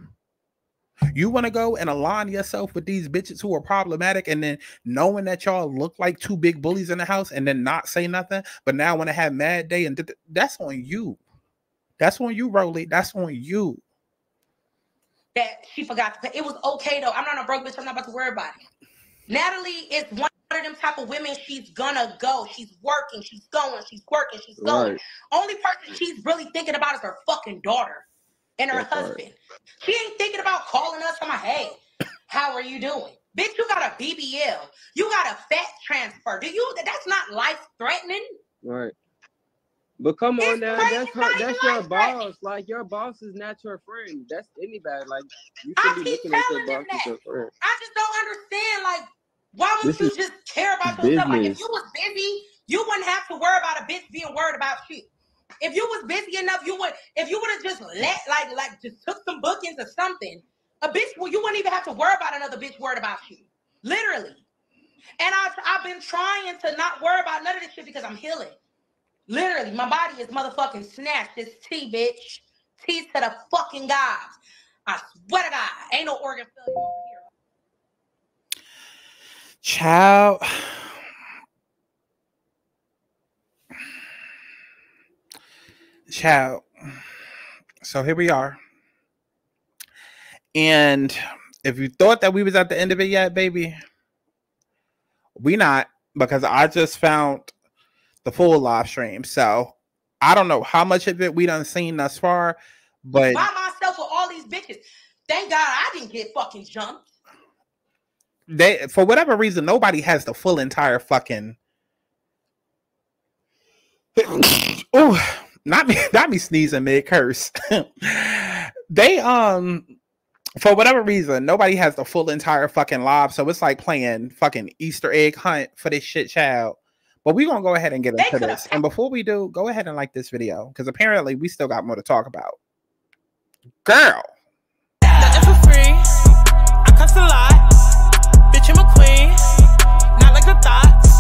You want to go and align yourself with these bitches who are problematic and then knowing that y'all look like two big bullies in the house and then not say nothing, but now when I have mad day and that's on you. That's on you, Rollie. That's on you. that she forgot to pay. It was okay, though. I'm not a broke bitch. I'm not about to worry about it. Natalie is one of them type of women. She's gonna go. She's working. She's going. She's working. She's going. Right. Only person she's really thinking about is her fucking daughter and her That's husband. Right. She ain't thinking about calling us. I'm like, hey, how are you doing? Bitch, you got a B B L. You got a fat transfer. Do you? That's not life threatening. Right. But come it's on now, that's her, that's your boss. Like, your boss is not your friend. That's anybody. Like, you should I be looking at your boss as your friend. I just don't understand. Like, why would this you just care about yourself? Business. Like, if you was busy, you wouldn't have to worry about a bitch being worried about shit. If you was busy enough, you would. If you would have just let, like, like, just took some bookings or something, a bitch, well, you wouldn't even have to worry about another bitch worried about you. Literally. And I've I've been trying to not worry about none of this shit because I'm healing. Literally, my body is motherfucking snatched. It's T, bitch. T to the fucking gods. I swear to God, ain't no organ failure over here. Child. Child. So here we are. And if you thought that we was at the end of it yet, baby, we not, because I just found the full live stream. So I don't know how much of it we done seen thus far, but by myself with all these bitches. Thank God I didn't get fucking jumped. They, for whatever reason, nobody has the full entire fucking. Oh, not me, not me sneezing mid curse. They um, for whatever reason, nobody has the full entire fucking live. So it's like playing fucking Easter egg hunt for this shit, child. But we're going to go ahead and get into this. And before we do, go ahead and like this video, because apparently we still got more to talk about. Girl. Nothing for free. I cost a lot. Bitch, I'm a queen. Not like the thoughts.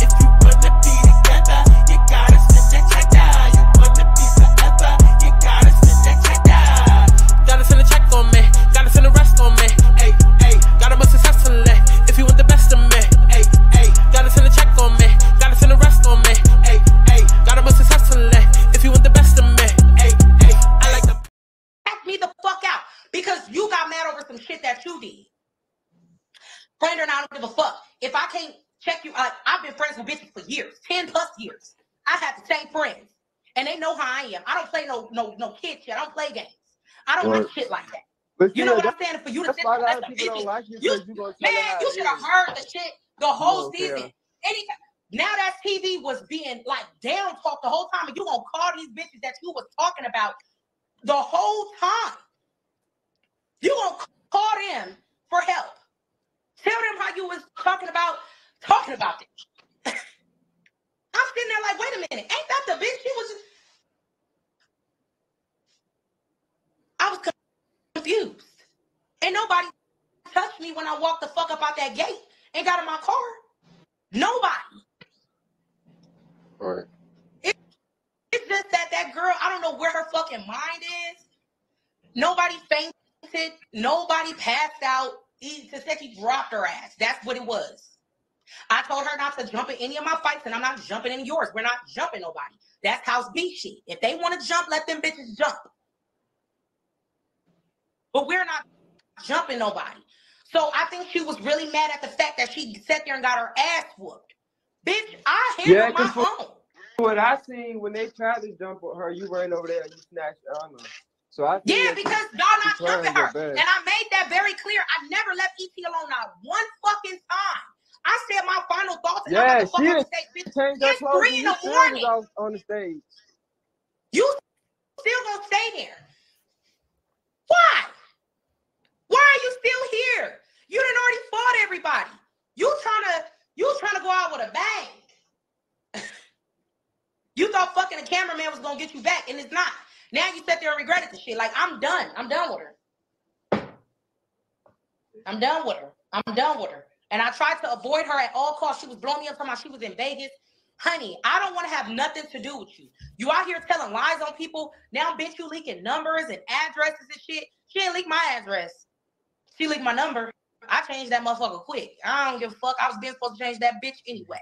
If you want to be together, you got to spend that check down. You want to be forever, you got to spend that check down. Got to send a check on me. Got to send a rest on me. Hey, hey. Got to be successful. If you want the best of me. Hey, hey. Got to send a check on me. The rest on me, hey, hey, gotta be successful if you want the best of me, hey, hey, I like the pack me the fuck out because you got mad over some shit that you did. Friend and I don't give a fuck. If I can't check you out, I've been friends with bitches for years, ten plus years. I have the same friends, and they know how I am. I don't play no no no kid shit. I don't play games. I don't right. like shit like that. But you know what I'm saying? For you to sit there, that's a bitch. Like you, you, you man, you should have heard the shit the whole oh, season. Yeah. Anytime. Now That's T V was being like down talk the whole time, and you gonna call these bitches that you was talking about the whole time. You gonna call them for help. Tell them how you was talking about talking about this. I'm sitting there like, wait a minute, ain't that the bitch she was? I was confused, and nobody touched me when I walked the fuck up out that gate and got in my car. Nobody. All right. It, it's just that that girl, I don't know where her fucking mind is. Nobody fainted. Nobody passed out. Tesehki dropped her ass. That's what it was. I told her not to jump in any of my fights, and I'm not jumping in yours. We're not jumping nobody. That's house beat shit. If they want to jump, let them bitches jump. But we're not jumping nobody. So I think she was really mad at the fact that she sat there and got her ass whooped. Bitch, I handled yeah, my what, own. What I seen when they tried to jump on her, you ran over there and you snatched Anna. So I yeah, because y'all not jumping her, her. And I made that very clear. I never left E T alone not one fucking time. I said my final thoughts. And yeah, I'm she is, bitch, changed her clothes. Three in the morning on the stage. You still gonna stay there? Why? Why are you still here? You done already fought everybody. You trying to you trying to go out with a bang. You thought fucking a cameraman was gonna get you back, and it's not. Now you sit there and regret it the shit. Like, I'm done. I'm done with her. I'm done with her. I'm done with her. And I tried to avoid her at all costs. She was blowing me up from how she was in Vegas. Honey, I don't want to have nothing to do with you. You out here telling lies on people. Now, bitch, you leaking numbers and addresses and shit. She ain't leaked my address. She leaked my number. I changed that motherfucker quick. I don't give a fuck. I was being supposed to change that bitch anyway.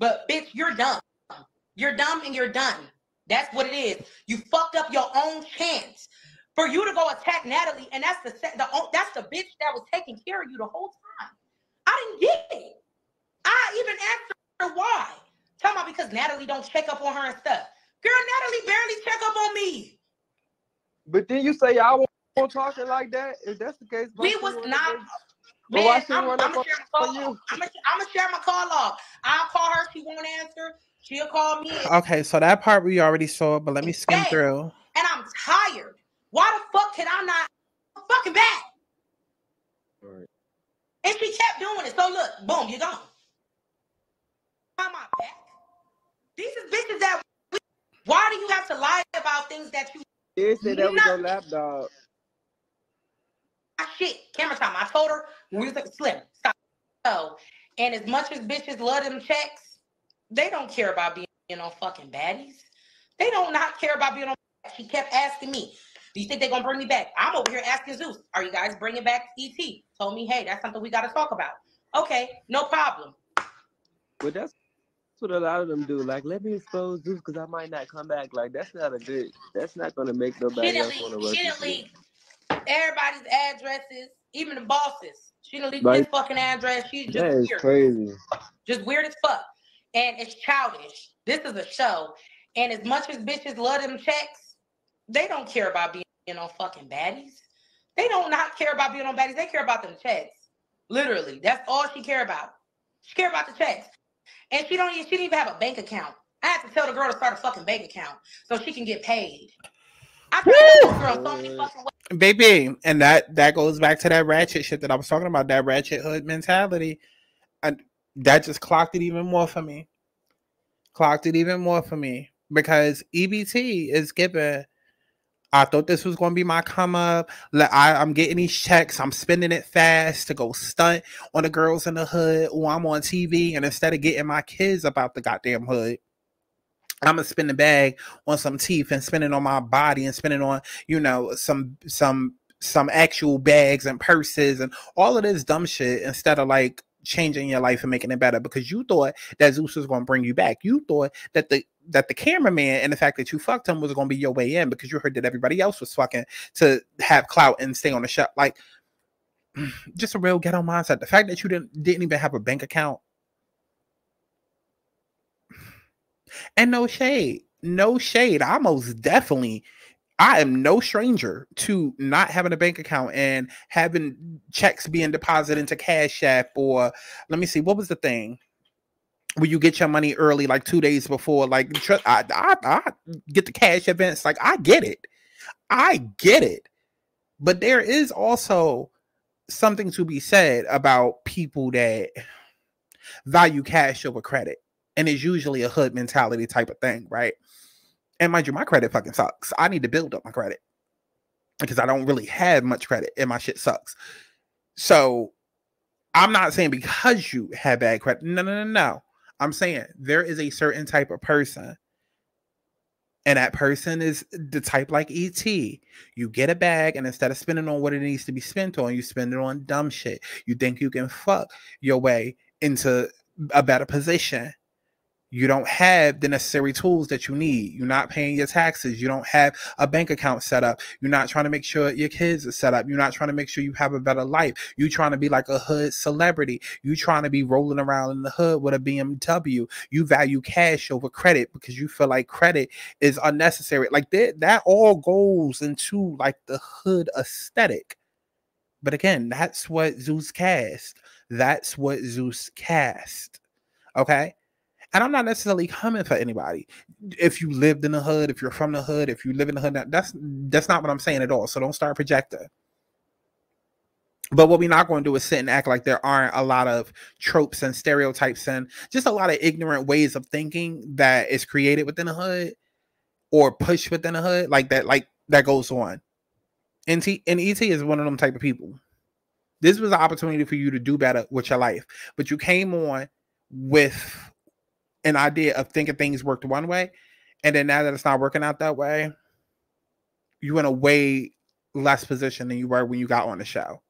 But bitch, you're dumb. You're dumb and you're done. That's what it is. You fucked up your own chance. for you to go attack Natalie, and that's the the that's the bitch that was taking care of you the whole time. I didn't get it. I even asked her why. Tell me, because Natalie don't check up on her and stuff. Girl, Natalie barely check up on me. But then you say I won't talking like that. If that's the case, we was not. Man, oh, I'm, I'm, gonna share my call off. I'm, gonna, I'm gonna share my call off. I'll call her. She won't answer. She'll call me. Okay, so that part we already saw, but let me skim hey, through. And I'm tired. Why the fuck can I not fucking back? All right. And she kept doing it. So look, boom, you're gone. I'm not back. These is bitches that. We, why do you have to lie about things that you? It said that was your lapdog. Shit, camera time. I told her when we was like, Slim, stop. So, and as much as bitches love them checks, they don't care about being on fucking baddies. They don't not care about being on. She kept asking me, do you think they're going to bring me back? I'm over here asking Zeus, are you guys bringing back E T? Told me, hey, that's something we got to talk about. Okay, no problem. But that's what a lot of them do. Like, let me expose Zeus because I might not come back. Like, that's not a good, that's not going to make nobody she else want to work with. Everybody's addresses, even the bosses. She didn't leave like, this fucking address. She's just that is weird. Crazy. Just weird as fuck. And it's childish. This is a show. And as much as bitches love them checks, they don't care about being on fucking baddies. They don't not care about being on baddies. They care about them checks. Literally. That's all she care about. She care about the checks. And she don't even, she didn't even have a bank account. I had to tell the girl to start a fucking bank account so she can get paid. I told this girl so many fucking ways. Baby, and that that goes back to that ratchet shit that I was talking about, that ratchet hood mentality. And that just clocked it even more for me. Clocked it even more for me. Because E B T is giving, I thought this was going to be my come up. I, I'm getting these checks. I'm spending it fast to go stunt on the girls in the hood. Or I'm on T V. And instead of getting my kids about the goddamn hood, I'm gonna spend the bag on some teeth and spend it on my body and spend it on, you know, some some some actual bags and purses and all of this dumb shit instead of like changing your life and making it better. Because you thought that Zeus was gonna bring you back. You thought that the that the cameraman and the fact that you fucked him was gonna be your way in because you heard that everybody else was fucking to have clout and stay on the show. Like, just a real ghetto mindset. The fact that you didn't didn't even have a bank account. And no shade, no shade. I most definitely, I am no stranger to not having a bank account and having checks being deposited into Cash App or let me see, what was the thing where you get your money early, like two days before? Like I, I, I get the cash events. Like I get it, I get it. But there is also something to be said about people that value cash over credit. And it's usually a hood mentality type of thing, right? And mind you, my credit fucking sucks. I need to build up my credit because I don't really have much credit and my shit sucks. So I'm not saying because you have bad credit. No, no, no, no. I'm saying there is a certain type of person. And that person is the type like E T. You get a bag and instead of spending on what it needs to be spent on, you spend it on dumb shit. You think you can fuck your way into a better position. You don't have the necessary tools that you need. You're not paying your taxes. You don't have a bank account set up. You're not trying to make sure your kids are set up. You're not trying to make sure you have a better life. You're trying to be like a hood celebrity. You're trying to be rolling around in the hood with a B M W. You value cash over credit because you feel like credit is unnecessary. Like that, that all goes into like the hood aesthetic. But again, that's what Zeus cast. That's what Zeus cast. Okay? And I'm not necessarily coming for anybody. If you lived in the hood, if you're from the hood, if you live in the hood, that's that's not what I'm saying at all. So don't start projecting. But what we're not going to do is sit and act like there aren't a lot of tropes and stereotypes and just a lot of ignorant ways of thinking that is created within the hood or pushed within the hood like that. Like that goes on. And E T is one of them type of people. This was an opportunity for you to do better with your life, but you came on with an idea of thinking things worked one way, and then now that it's not working out that way, you're in a way less position than you were when you got on the show.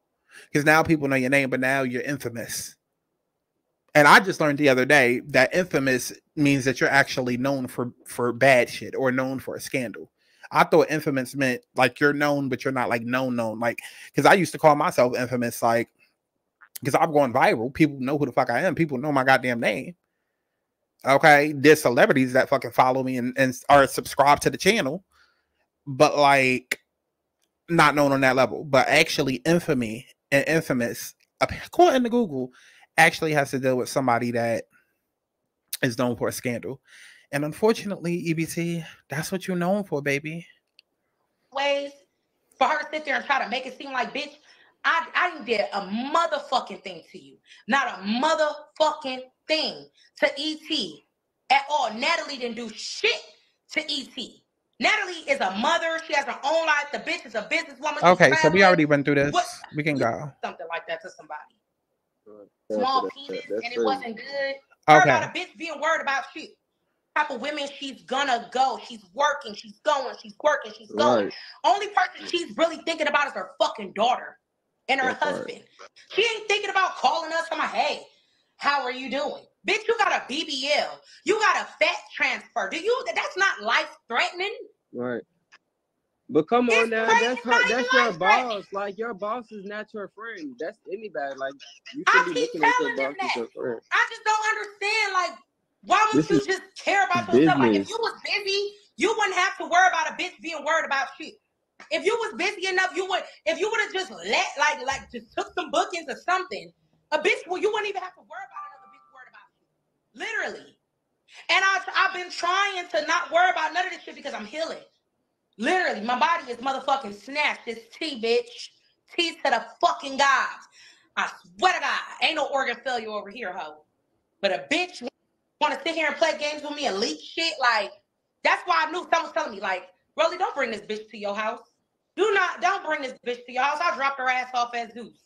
Because now people know your name, but now you're infamous. And I just learned the other day that infamous means that you're actually known for, for bad shit or known for a scandal. I thought infamous meant like you're known, but you're not like known known. Like, because I used to call myself infamous, like, because I'm going viral. People know who the fuck I am. People know my goddamn name. Okay, there's celebrities that fucking follow me and, and are subscribed to the channel, but like not known on that level. But actually infamy and infamous, according to Google, actually has to deal with somebody that is known for a scandal. And unfortunately, E B T, that's what you're known for, baby. Ways for her to sit there and try to make it seem like, bitch, I, I did a motherfucking thing to you. Not a motherfucking thing to E T at all. Natalie didn't do shit to E T. Natalie is a mother. She has her own life. The bitch is a businesswoman. Okay, so we already went through this. What? We can go. Something like that to somebody. Small penis, and it wasn't good. Her okay. About a bitch being worried about shit. Type of women she's gonna go. She's working. She's going. She's working. She's going. Right. Only person she's really thinking about is her fucking daughter and her That's husband. Right. She ain't thinking about calling us. I'm like, hey, how are you doing? Bitch, you got a B B L. You got a fat transfer. Do you? That's not life threatening. Right. But come on it's now, crazy. that's her, that's your boss. Like your boss is not your friend. That's anybody. Like you should I be keep looking telling at your boss as your friend. I just don't understand. Like, why would you just care about yourself? Like, if you was busy, you wouldn't have to worry about a bitch being worried about shit. If you was busy enough, you would. If you would have just let, like, like just took some bookings or something, a bitch, well, you wouldn't even have to worry about another bitch worried about you. Literally. And I, I've been trying to not worry about none of this shit because I'm healing. Literally, my body is motherfucking snatched. It's T, bitch. T to the fucking gods. I swear to God, ain't no organ failure over here, hoe. But a bitch want to sit here and play games with me and leak shit. Like, that's why I knew someone was telling me, like, Rollie, don't bring this bitch to your house. Do not, don't bring this bitch to your house. I dropped her ass off at Zeus.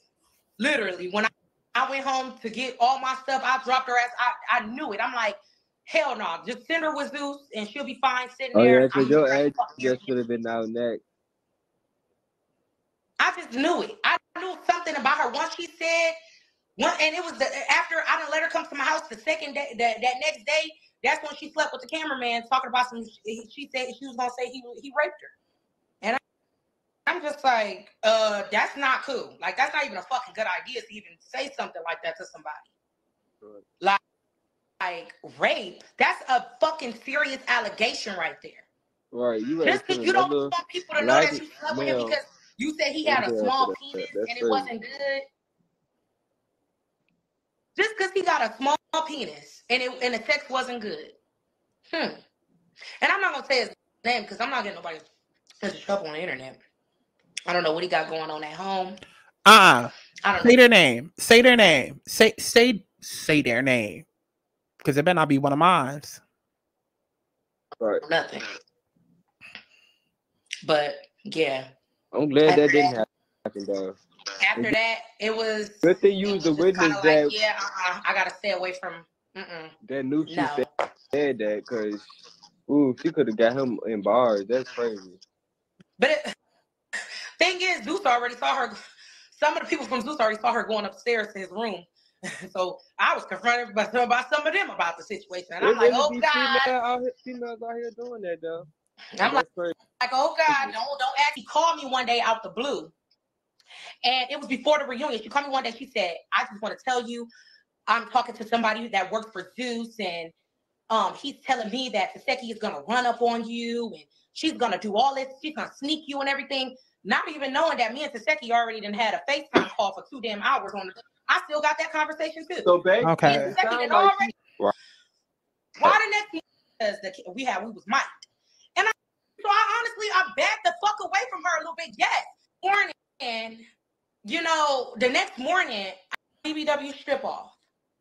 Literally, when I, I went home to get all my stuff, I dropped her ass. I, I knew it. I'm like, hell no, just send her with Zeus and she'll be fine sitting oh, there. Yeah, cause your age just should have been out next. I just knew it. I knew something about her once she said, one, and it was the, after I didn't let her come to my house the second day, that, that next day, that's when she slept with the cameraman talking about some, she said she was gonna say he, he raped her. And I, I'm just like, uh, that's not cool. Like, that's not even a fucking good idea to even say something like that to somebody. Good. Like, Like rape, that's a fucking serious allegation right there. Right, you just because you don't want people to know that you slept with him because you said he had a small penis and it wasn't good. Just because he got a small penis and it and the sex wasn't good. Hmm. And I'm not gonna say his name because I'm not getting nobody in trouble on the internet. I don't know what he got going on at home. Uh-uh. I don't know. Say their name. Say their name. Say say say their name. Because it better not be one of mine. Right. Nothing. But yeah. I'm glad after that didn't that, happen though. After that, it was good thing you was the witness that like, yeah, uh-uh, I gotta stay away from mm-mm. that new she no. said, said that because ooh, she could have got him in bars. That's crazy. But it, thing is, Zeus already saw her. Some of the people from Zeus already saw her going upstairs to his room. So I was confronted by some, by some of them about the situation. And I'm like, oh, God. Female out here, females out here doing that, though. I'm like, like, oh, God, don't, don't ask. She called me one day out the blue. And it was before the reunion. She called me one day. She said, I just want to tell you, I'm talking to somebody that works for Zeus. And um, he's telling me that Tesehki is going to run up on you. And she's going to do all this. She's going to sneak you and everything. Not even knowing that me and Tesehki already done had a FaceTime call for two damn hours on the I still got that conversation too. So babe, okay. Second and already, like why the next because the we had we was mic'd. And I so I honestly I backed the fuck away from her a little bit. Yes. Morning and you know, the next morning I B B W strip off.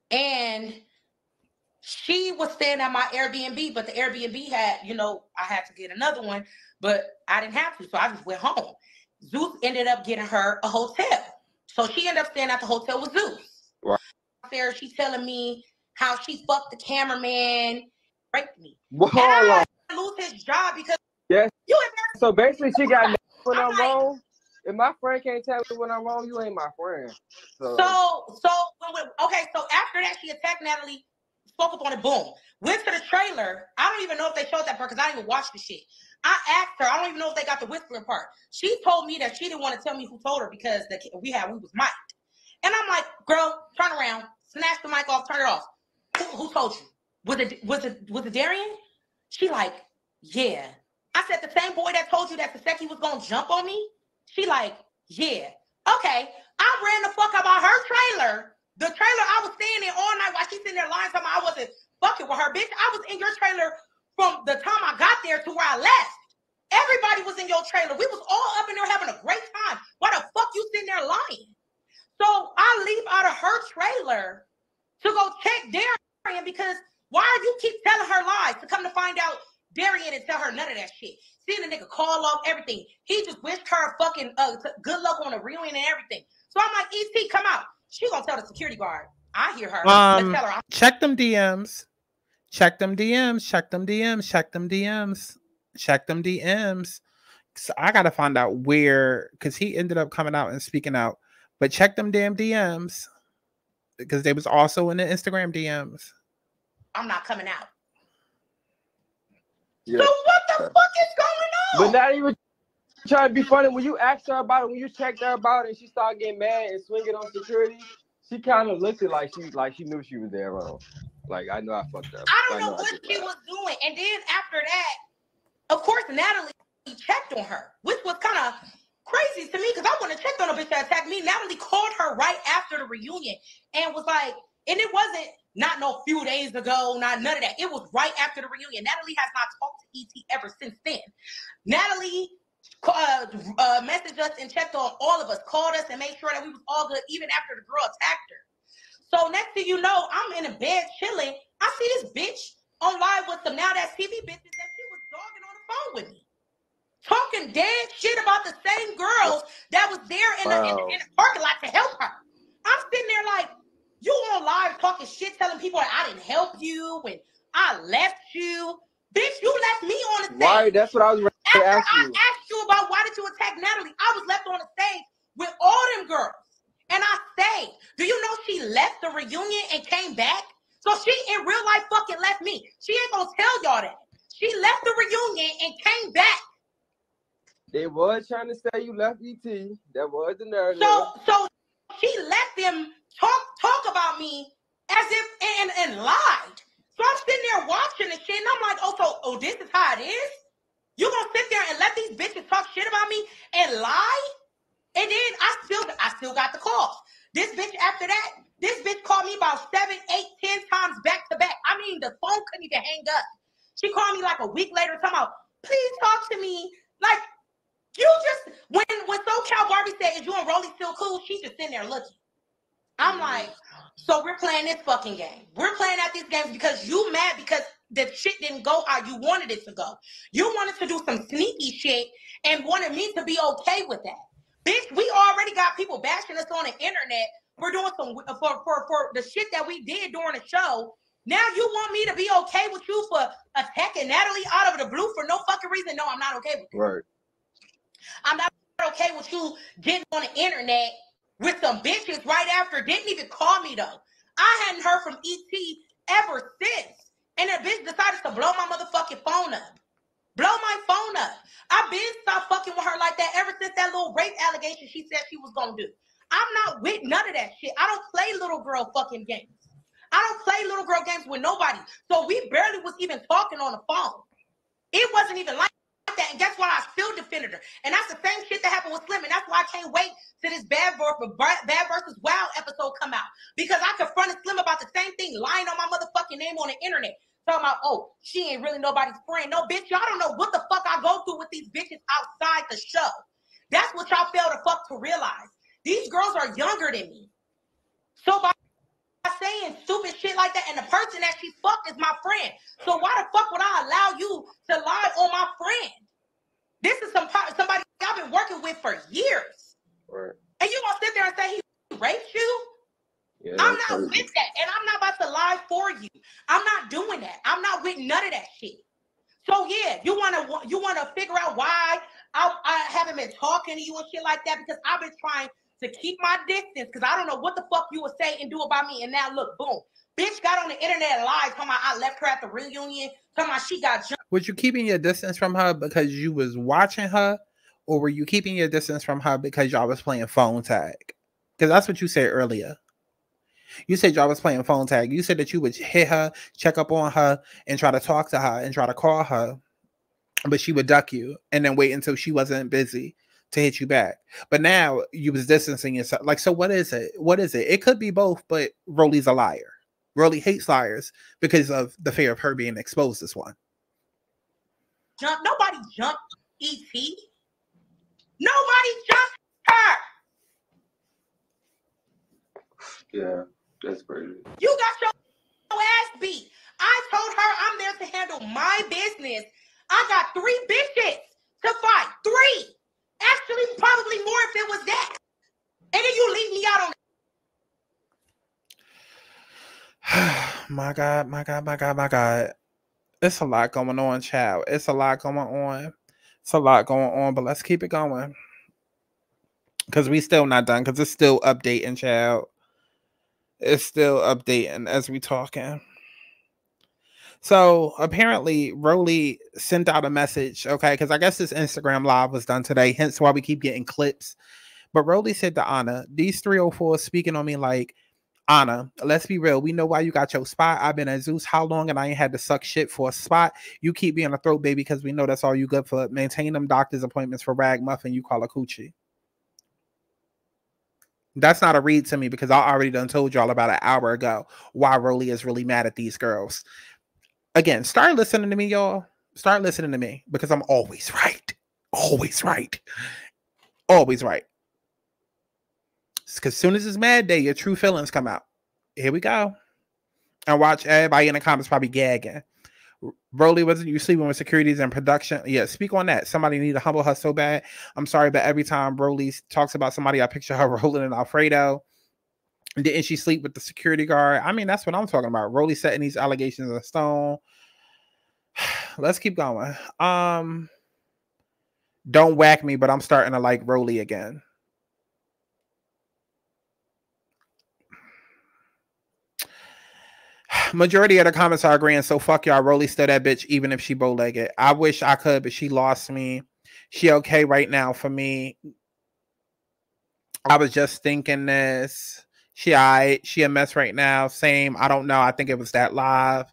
And she was staying at my Airbnb, but the Airbnb had, you know, I had to get another one, but I didn't have to, so I just went home. Zeus ended up getting her a hotel. So she ended up staying at the hotel with Zeus. Wow. There, she's telling me how she fucked the cameraman, raped me. Whoa. And I had to lose his job because yes. you embarrassed So basically, she got me when I'm, I'm wrong. Like, if my friend can't tell me when I'm wrong, you ain't my friend. So, so, so okay, so after that, she attacked Natalie spoke up on it, boom. Went to the trailer. I don't even know if they showed that part because I didn't even watch the shit. I asked her. I don't even know if they got the whistling part. She told me that she didn't want to tell me who told her because the, we had we was mic'd. And I'm like, girl, turn around, snatch the mic off, turn it off. Who, who told you? Was it was it was it Darian? She like, yeah. I said, the same boy that told you that Tesehki was gonna jump on me. She like, yeah. Okay, I ran the fuck up on her trailer. The trailer I was staying in all night while she's sitting there lying to me. I wasn't fucking with her, bitch. I was in your trailer from the time I got there to where I left. Everybody was in your trailer. We was all up in there having a great time. Why the fuck you sitting there lying? So I leave out of her trailer to go check Darian because why do you keep telling her lies? To come to find out Darian and tell her none of that shit. Seeing the nigga call off everything. He just wished her fucking uh, good luck on the reunion and everything. So I'm like, E T, come out. She gonna tell the security guard. I hear her. Um, Let's tell her. I'm check them D Ms. Check them D Ms. Check them D Ms. Check them D Ms. Check them D Ms. So I gotta find out where, because he ended up coming out and speaking out. But check them damn D Ms because they was also in the Instagram D Ms. I'm not coming out. Yeah. So what the fuck is going on? But not even trying to be funny. When you asked her about it, when you checked her about it, and she started getting mad and swinging on security, she kind of looked like she like she knew she was there wrong. Like, I know I fucked up. I don't I know, know what she was doing. And then after that, of course, Natalie checked on her, which was kind of crazy to me because I wouldn't have checked on a bitch that attacked me. Natalie called her right after the reunion and was like, and it wasn't not no few days ago, not none of that. It was right after the reunion. Natalie has not talked to E T ever since then. Natalie uh, uh, messaged us and checked on all of us, called us and made sure that we was all good even after the girl attacked her. So next thing you know, I'm in a bed chilling. I see this bitch on live with some Now That's T V bitches that she was dogging on the phone with me. Talking dead shit about the same girls that was there in the, wow. in, the, in the parking lot to help her. I'm sitting there like, you on live talking shit, telling people that I didn't help you and I left you. Bitch, you left me on the stage. Why? That's what I was about to ask you. I asked you about why did you attack Natalie, I was left on the stage with all them girls. And I stayed. Do you know she left the reunion and came back? So she in real life fucking left me. She ain't gonna tell y'all that. She left the reunion and came back. They was trying to say you left E T. That was the narrative. So, so she let them talk talk about me as if and, and lied. So I'm sitting there watching the shit, and I'm like, oh, so oh, this is how it is? You gonna sit there and let these bitches talk shit about me and lie? And then I still I still got the calls. This bitch after that, this bitch called me about seven, eight, ten times back to back. I mean, the phone couldn't even hang up. She called me like a week later, talking about, please talk to me. Like, you just, when, when SoCal Barbie said, is you and Rollie still cool? She just sitting there looking. I'm like, so we're playing this fucking game. We're playing at these games because you mad because the shit didn't go how you wanted it to go. You wanted to do some sneaky shit and wanted me to be okay with that. Bitch, we already got people bashing us on the internet. We're doing some, for, for, for the shit that we did during the show. Now you want me to be okay with you for attacking Natalie out of the blue for no fucking reason? No, I'm not okay with you. Right. I'm not okay with you getting on the internet with some bitches right after. Didn't even call me though. I hadn't heard from E T ever since. And that bitch decided to blow my motherfucking phone up. Blow my phone up. I've been stopped fucking with her like that ever since that little rape allegation she said she was gonna do. I'm not with none of that shit. I don't play little girl fucking games. I don't play little girl games with nobody. So we barely was even talking on the phone. It wasn't even like that, and guess what? I still defended her, and that's the same shit that happened with Slim, and that's why I can't wait till this Bad versus Wild episode come out, because I confronted Slim about the same thing, lying on my motherfucking name on the internet, talking about, oh, she ain't really nobody's friend. No, bitch, y'all don't know what the fuck I go through with these bitches outside the show. That's what y'all fail to fuck to realize. These girls are younger than me, so by saying stupid shit like that, and the person that she fucked is my friend. So why the fuck would I allow you to lie on my friend? This is some somebody I've been working with for years. Right. And you gonna sit there and say he raped you? Yeah, I'm not crazy with that, and I'm not about to lie for you. I'm not doing that. I'm not with none of that shit. So yeah, you wanna you wanna figure out why I, I haven't been talking to you and shit like that, because I've been trying to keep my distance, because I don't know what the fuck you would say and do about me. And now look, boom. Bitch got on the internet live, talking about I left her at the reunion, talking about she got jumped. Was you keeping your distance from her because you was watching her? Or were you keeping your distance from her because y'all was playing phone tag? Because that's what you said earlier. You said y'all was playing phone tag. You said that you would hit her, check up on her, and try to talk to her and try to call her. But she would duck you and then wait until she wasn't busy to hit you back. But now you was distancing yourself. Like, so what is it? What is it? It could be both, but Rollie's a liar. Rollie hates liars because of the fear of her being exposed as one. Jump. Nobody jumped E T. Nobody jumped her. Yeah, that's crazy. You got your ass beat. I told her I'm there to handle my business. I got three bitches to fight. Three. Actually, probably more if it was that. And then you leave me out on. My God, my God, my God, my God. It's a lot going on, child. It's a lot going on. It's a lot going on, but let's keep it going. Because we still not done. Because it's still updating, child. It's still updating as we talking. So apparently Rollie sent out a message, okay, because I guess this Instagram live was done today, hence why we keep getting clips. But Rollie said to Anna, these three oh four speaking on me like, Anna, let's be real. We know why you got your spot. I've been at Zeus how long and I ain't had to suck shit for a spot. You keep being a throat baby because we know that's all you good for. Maintain them doctor's appointments for rag muffin you call a coochie. That's not a read to me because I already done told y'all about an hour ago why Rollie is really mad at these girls. Again, start listening to me, y'all. Start listening to me because I'm always right. Always right. Always right. Because soon as it's mad day, your true feelings come out. Here we go. And watch everybody in the comments probably gagging. Rollie, wasn't you sleeping with securities and production? Yeah, speak on that. Somebody need to humble her so bad. I'm sorry, but every time Rollie talks about somebody, I picture her rolling in Alfredo. Didn't she sleep with the security guard? I mean, that's what I'm talking about. Rollie setting these allegations in stone. Let's keep going. Um, don't whack me, but I'm starting to like Rollie again. Majority of the comments are agreeing, so fuck y'all. Rollie still that bitch, even if she bow-legged. I wish I could, but she lost me. She okay right now for me. I was just thinking this. She alright. She a mess right now. Same. I don't know. I think it was that live.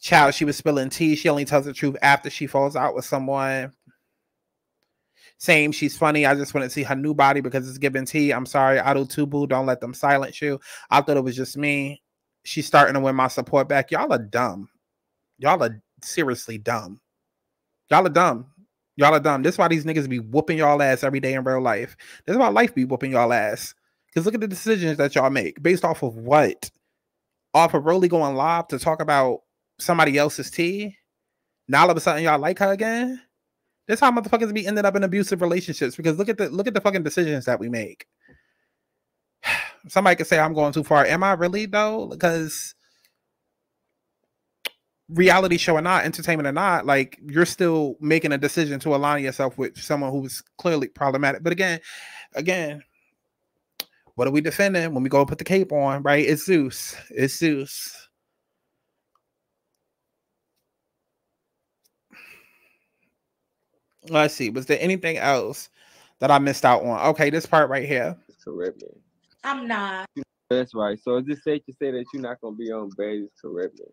Child, she was spilling tea. She only tells the truth after she falls out with someone. Same. She's funny. I just want to see her new body because it's giving tea. I'm sorry. I do too, boo. Don't let them silence you. I thought it was just me. She's starting to win my support back. Y'all are dumb. Y'all are seriously dumb. Y'all are dumb. Y'all are dumb. This is why these niggas be whooping y'all ass every day in real life. This is why life be whooping y'all ass. Because look at the decisions that y'all make. Based off of what? Off of Rollie going live to talk about somebody else's tea? Now all of a sudden y'all like her again? That's how motherfuckers be ended up in abusive relationships. Because look at the look at the fucking decisions that we make. Somebody could say I'm going too far. Am I really though? Because reality show or not, entertainment or not, like you're still making a decision to align yourself with someone who is clearly problematic. But again, again, what are we defending when we go put the cape on, right? It's Zeus. It's Zeus. Let's see. Was there anything else that I missed out on? Okay, this part right here. It's Caribbean. I'm not. That's right. So is it safe to say that you're not going to be on Baddies Caribbean?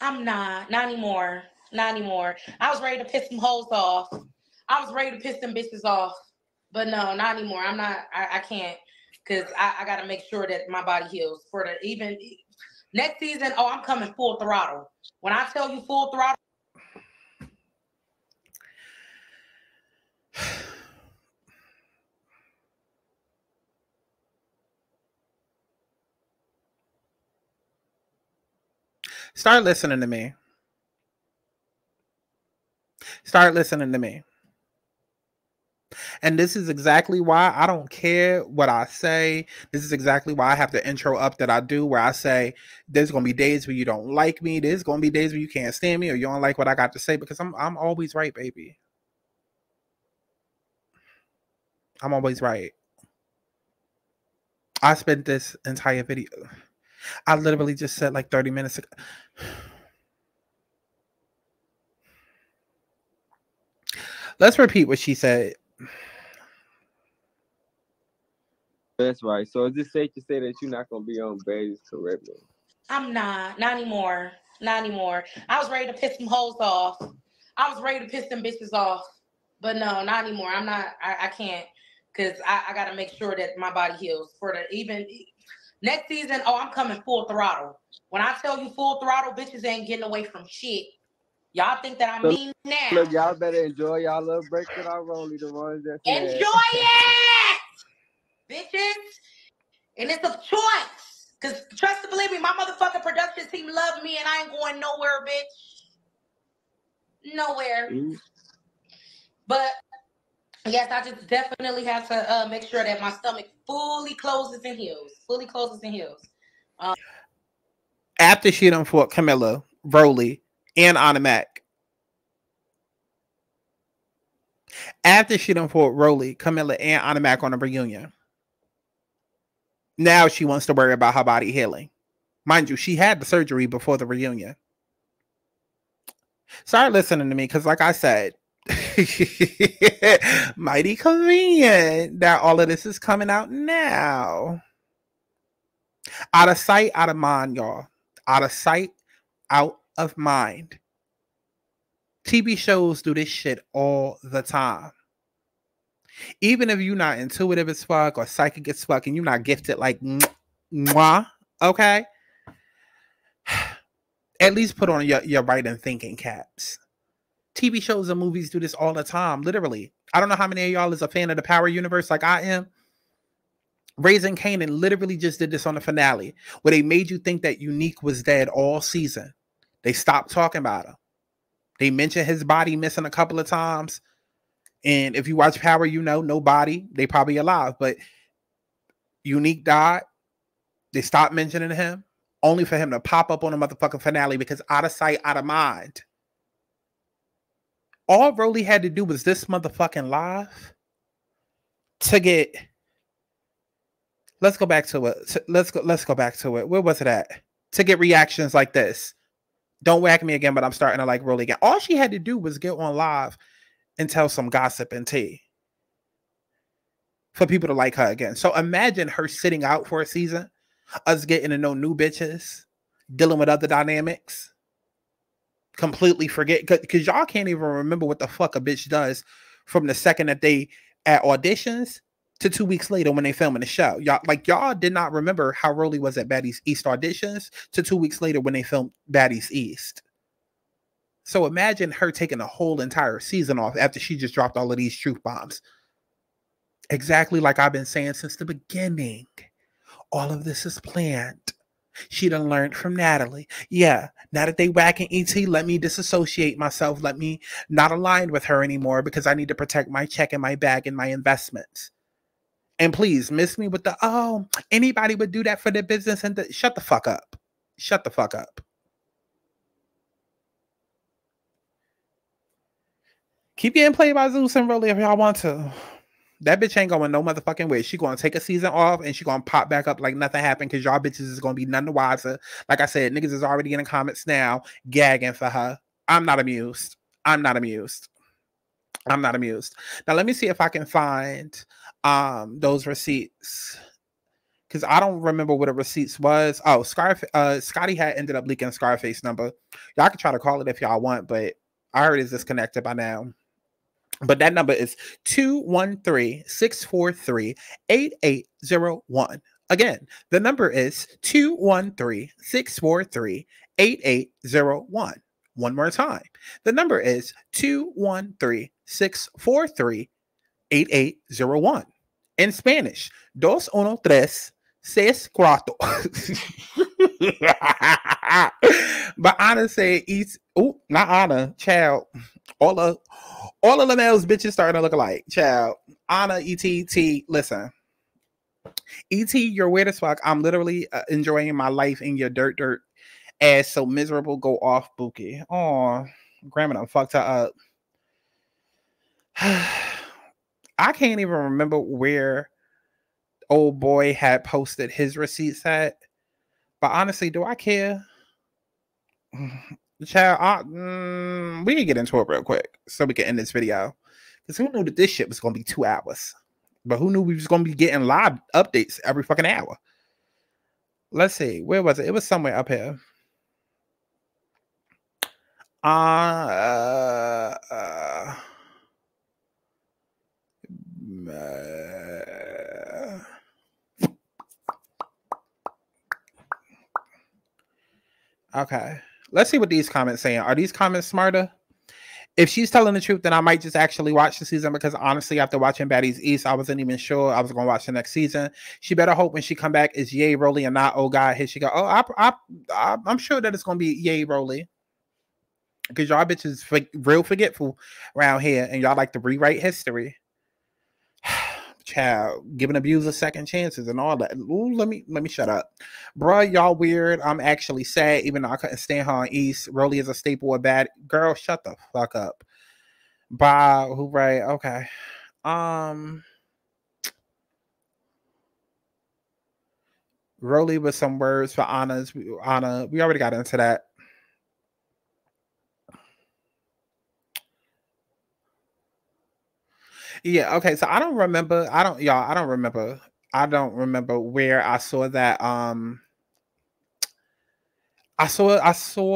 I'm not. Not anymore. Not anymore. I was ready to piss some hoes off. I was ready to piss some bitches off. But no, not anymore. I'm not. I, I can't. Because I, I got to make sure that my body heals. For the even next season, oh, I'm coming full throttle. When I tell you full throttle. Start listening to me. Start listening to me. And this is exactly why I don't care what I say. This is exactly why I have the intro up that I do where I say, there's going to be days where you don't like me. There's going to be days where you can't stand me or you don't like what I got to say because I'm, I'm always right, baby. I'm always right. I spent this entire video. I literally just said like thirty minutes ago. Let's repeat what she said. That's right. So is it safe to say that you're not going to be on Baddies Caribbean? I'm not. Not anymore. Not anymore. I was ready to piss some hoes off. I was ready to piss them bitches off. But no, not anymore. I'm not. I, I can't. Because I, I got to make sure that my body heals. For the even next season, oh, I'm coming full throttle. When I tell you full throttle, bitches ain't getting away from shit. Y'all think that I so, mean now. Look, y'all better enjoy y'all little breaks with our Rollie, the ones that enjoy it, bitches. And it's a choice. Because trust and believe me, my motherfucking production team love me and I ain't going nowhere, bitch. Nowhere. Mm-hmm. But yes, I just definitely have to uh, make sure that my stomach fully closes and heals. Fully closes and heals. Um, After she done fought Camilla, Rollie, and Anna Mac. After she done fought Rollie, Camilla, and Anna Mac on a reunion. Now she wants to worry about her body healing. Mind you, she had the surgery before the reunion. Start listening to me, because like I said, mighty convenient that all of this is coming out now. Out of sight, out of mind, y'all. Out of sight, out of mind. T V shows do this shit all the time. Even if you're not intuitive as fuck or psychic as fuck and you're not gifted like mwah, okay? At least put on your, your right and thinking caps. T V shows and movies do this all the time, literally. I don't know how many of y'all is a fan of the Power Universe like I am. Raising Kanan literally just did this on the finale where they made you think that Unique was dead all season. They stopped talking about him. They mentioned his body missing a couple of times. And if you watch Power, you know, no body. They probably alive. But Unique died. They stopped mentioning him. Only for him to pop up on a motherfucking finale because out of sight, out of mind. All Rollie had to do was this motherfucking live to get. Let's go back to it. Let's go, let's go back to it. Where was it at? To get reactions like this. Don't whack me again, but I'm starting to like Rollie again. All she had to do was get on live and tell some gossip and tea for people to like her again. So imagine her sitting out for a season, us getting to know new bitches, dealing with other dynamics, completely forget, because y'all can't even remember what the fuck a bitch does from the second that they at auditions to two weeks later when they filming the show. Y'all like y'all did not remember how Rollie was at Baddies East auditions to two weeks later when they filmed Baddies East. So imagine her taking a whole entire season off after she just dropped all of these truth bombs. Exactly like I've been saying since the beginning. All of this is planned. She done learned from Natalie. Yeah, now that they whacking E T, let me disassociate myself. Let me not align with her anymore because I need to protect my check and my bag and my investments. And please miss me with the, oh, anybody would do that for their business. And the, shut the fuck up. Shut the fuck up. Keep getting played by Zeus and Rollie if y'all want to. That bitch ain't going no motherfucking way. She going to take a season off and she going to pop back up like nothing happened because y'all bitches is going to be none the wiser. Like I said, niggas is already in the comments now gagging for her. I'm not amused. I'm not amused. I'm not amused. Now, let me see if I can find um, those receipts because I don't remember what the receipts was. Oh, Scarf, uh, Scotty had ended up leaking Scarface number. Y'all can try to call it if y'all want, but I heard it's disconnected by now. But that number is two one three, six four three, eight eight zero one. Again, the number is two one three, six four three, eight eight zero one. One more time. The number is two one three, six four three, eight eight zero one. In Spanish, dos uno tres seis cuatro. But Anna said, oh, not Anna, child. All of, all of Lamelle's bitches starting to look alike, child. Anna, E T, T, listen. E T, you're weird as fuck. I'm literally uh, enjoying my life in your dirt, dirt ass. So miserable, go off, Buki. Oh, Grandma done fucked her up. I can't even remember where old boy had posted his receipts at. But honestly, do I care? Child, I, mm, we can get into it real quick so we can end this video. Because who knew that this shit was going to be two hours? But who knew we was going to be getting live updates every fucking hour? Let's see. Where was it? It was somewhere up here. Uh, uh, uh, uh, okay. Let's see what these comments saying. Are these comments smarter? If she's telling the truth, then I might just actually watch the season, because honestly, after watching Baddies East, I wasn't even sure I was going to watch the next season. She better hope when she come back is Yay Rollie and not, oh God, here she go. Oh, I, I, I, I'm sure that it's going to be Yay Rollie, because y'all bitches for, real forgetful around here, and y'all like to rewrite history. Child, giving abusers second chances and all that. Ooh, let me let me shut up. Bruh, y'all weird. I'm actually sad, even though I couldn't stand her on East. Rollie is a staple of bad girl. Shut the fuck up. Bye. Hooray. Okay. Um Rollie with some words for Anna's Anna. We already got into that. Yeah, okay, so I don't remember, I don't, y'all, I don't remember, I don't remember where I saw that, um, I saw, I saw,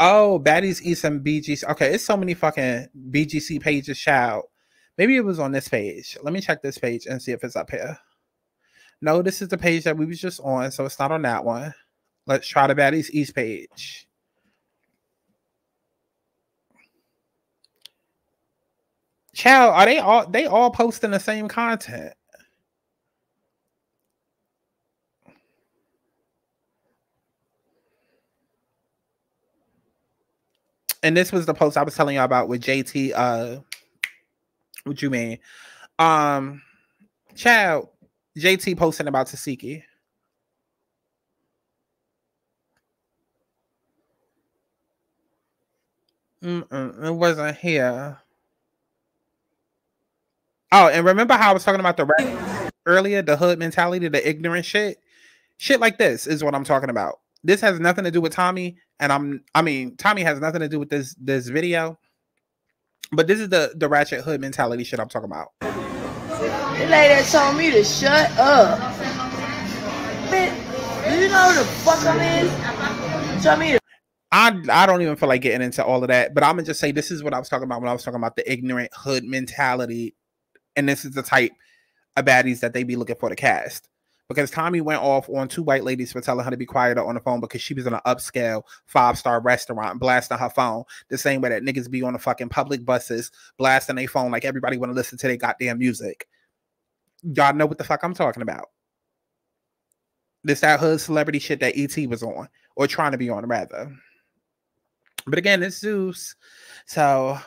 oh, Baddies East and B G C, okay, it's so many fucking B G C pages, child, maybe it was on this page, let me check this page and see if it's up here. No, this is the page that we was just on, so it's not on that one. Let's try the Baddies East page. Child, are they all they all posting the same content? And this was the post I was telling y'all about with J T. Uh, what you mean? Um, child, J T posting about Tesehki. Mm-mm, it wasn't here. Oh, and remember how I was talking about the rap earlier, the hood mentality, the ignorant shit? Shit like this is what I'm talking about. This has nothing to do with Tommy, and I'm I mean, Tommy has nothing to do with this this video. But this is the the ratchet hood mentality shit I'm talking about. The lady told me to shut up. Do you know who the fuck I'm in? Tell me to I, I don't even feel like getting into all of that, but I'm gonna just say this is what I was talking about when I was talking about the ignorant hood mentality. And this is the type of baddies that they be looking for to cast. Because Tommy went off on two white ladies for telling her to be quieter on the phone because she was in an upscale five-star restaurant blasting her phone the same way that niggas be on the fucking public buses blasting their phone like everybody want to listen to their goddamn music. Y'all know what the fuck I'm talking about. This that hood celebrity shit that E T was on. Or trying to be on, rather. But again, it's Zeus. So...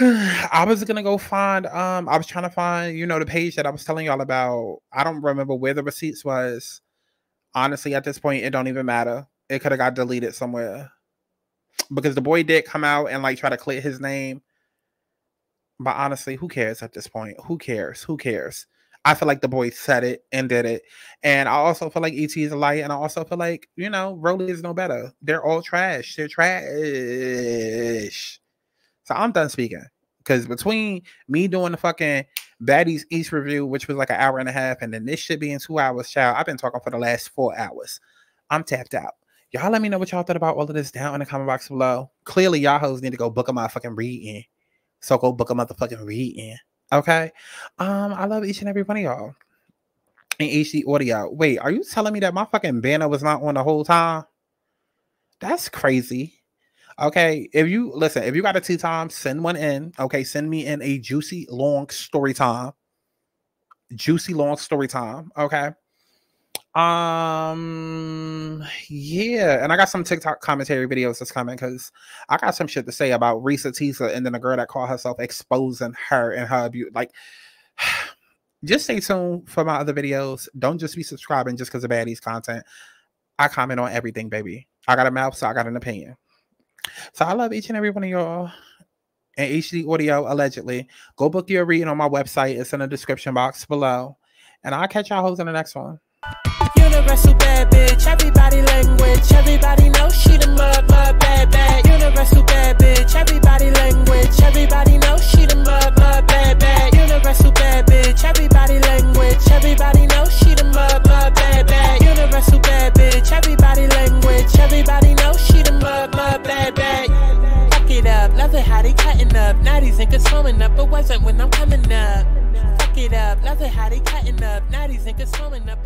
I was gonna go find um I was trying to find, you know, the page that I was telling y'all about. I don't remember where the receipts was, honestly. At this point, it don't even matter. It could have got deleted somewhere, because the boy did come out and like try to clear his name. But honestly, who cares at this point? Who cares who cares? I feel like the boy said it and did it, and I also feel like E T is a liar, and I also feel like, you know, Rollie is no better. They're all trash. They're trash. So I'm done speaking, because between me doing the fucking Baddies East review, which was like an hour and a half, and then this shit being two hours, child, I've been talking for the last four hours. I'm tapped out. Y'all let me know what y'all thought about all of this down in the comment box below. Clearly, y'all hoes need to go book a motherfucking reading. So go book a motherfucking reading. Okay? Um, I love each and every one of y'all. And H D Audio. Wait, are you telling me that my fucking banner was not on the whole time? That's crazy. Okay, if you listen, if you got a tea time, send one in. Okay, send me in a juicy long story time. Juicy long story time. Okay. Um, yeah, and I got some TikTok commentary videos that's coming, because I got some shit to say about Risa Tisa and then the girl that called herself exposing her and her abuse. Like, just stay tuned for my other videos. Don't just be subscribing just because of Baddies content. I comment on everything, baby. I got a mouth, so I got an opinion. So I love each and every one of y'all. And H D Audio, allegedly. Go book your reading on my website. It's in the description box below. And I'll catch y'all hoes in the next one. Universal bad bitch, everybody language, everybody know she the mud, mud, bad, bad. Universal bad bitch, everybody language, everybody know she the mud, mud, bad, bad. Universal bad bitch, everybody language, everybody know she the mud, mud, bad, bad. Universal bad bitch, everybody language, everybody know she the mud, mud, bad, bad. Fuck it up, love it how they cutting up. Now these niggas slowing up, it wasn't when I'm coming up. Fuck it up, love it how they cutting up. Now these niggas slowing up.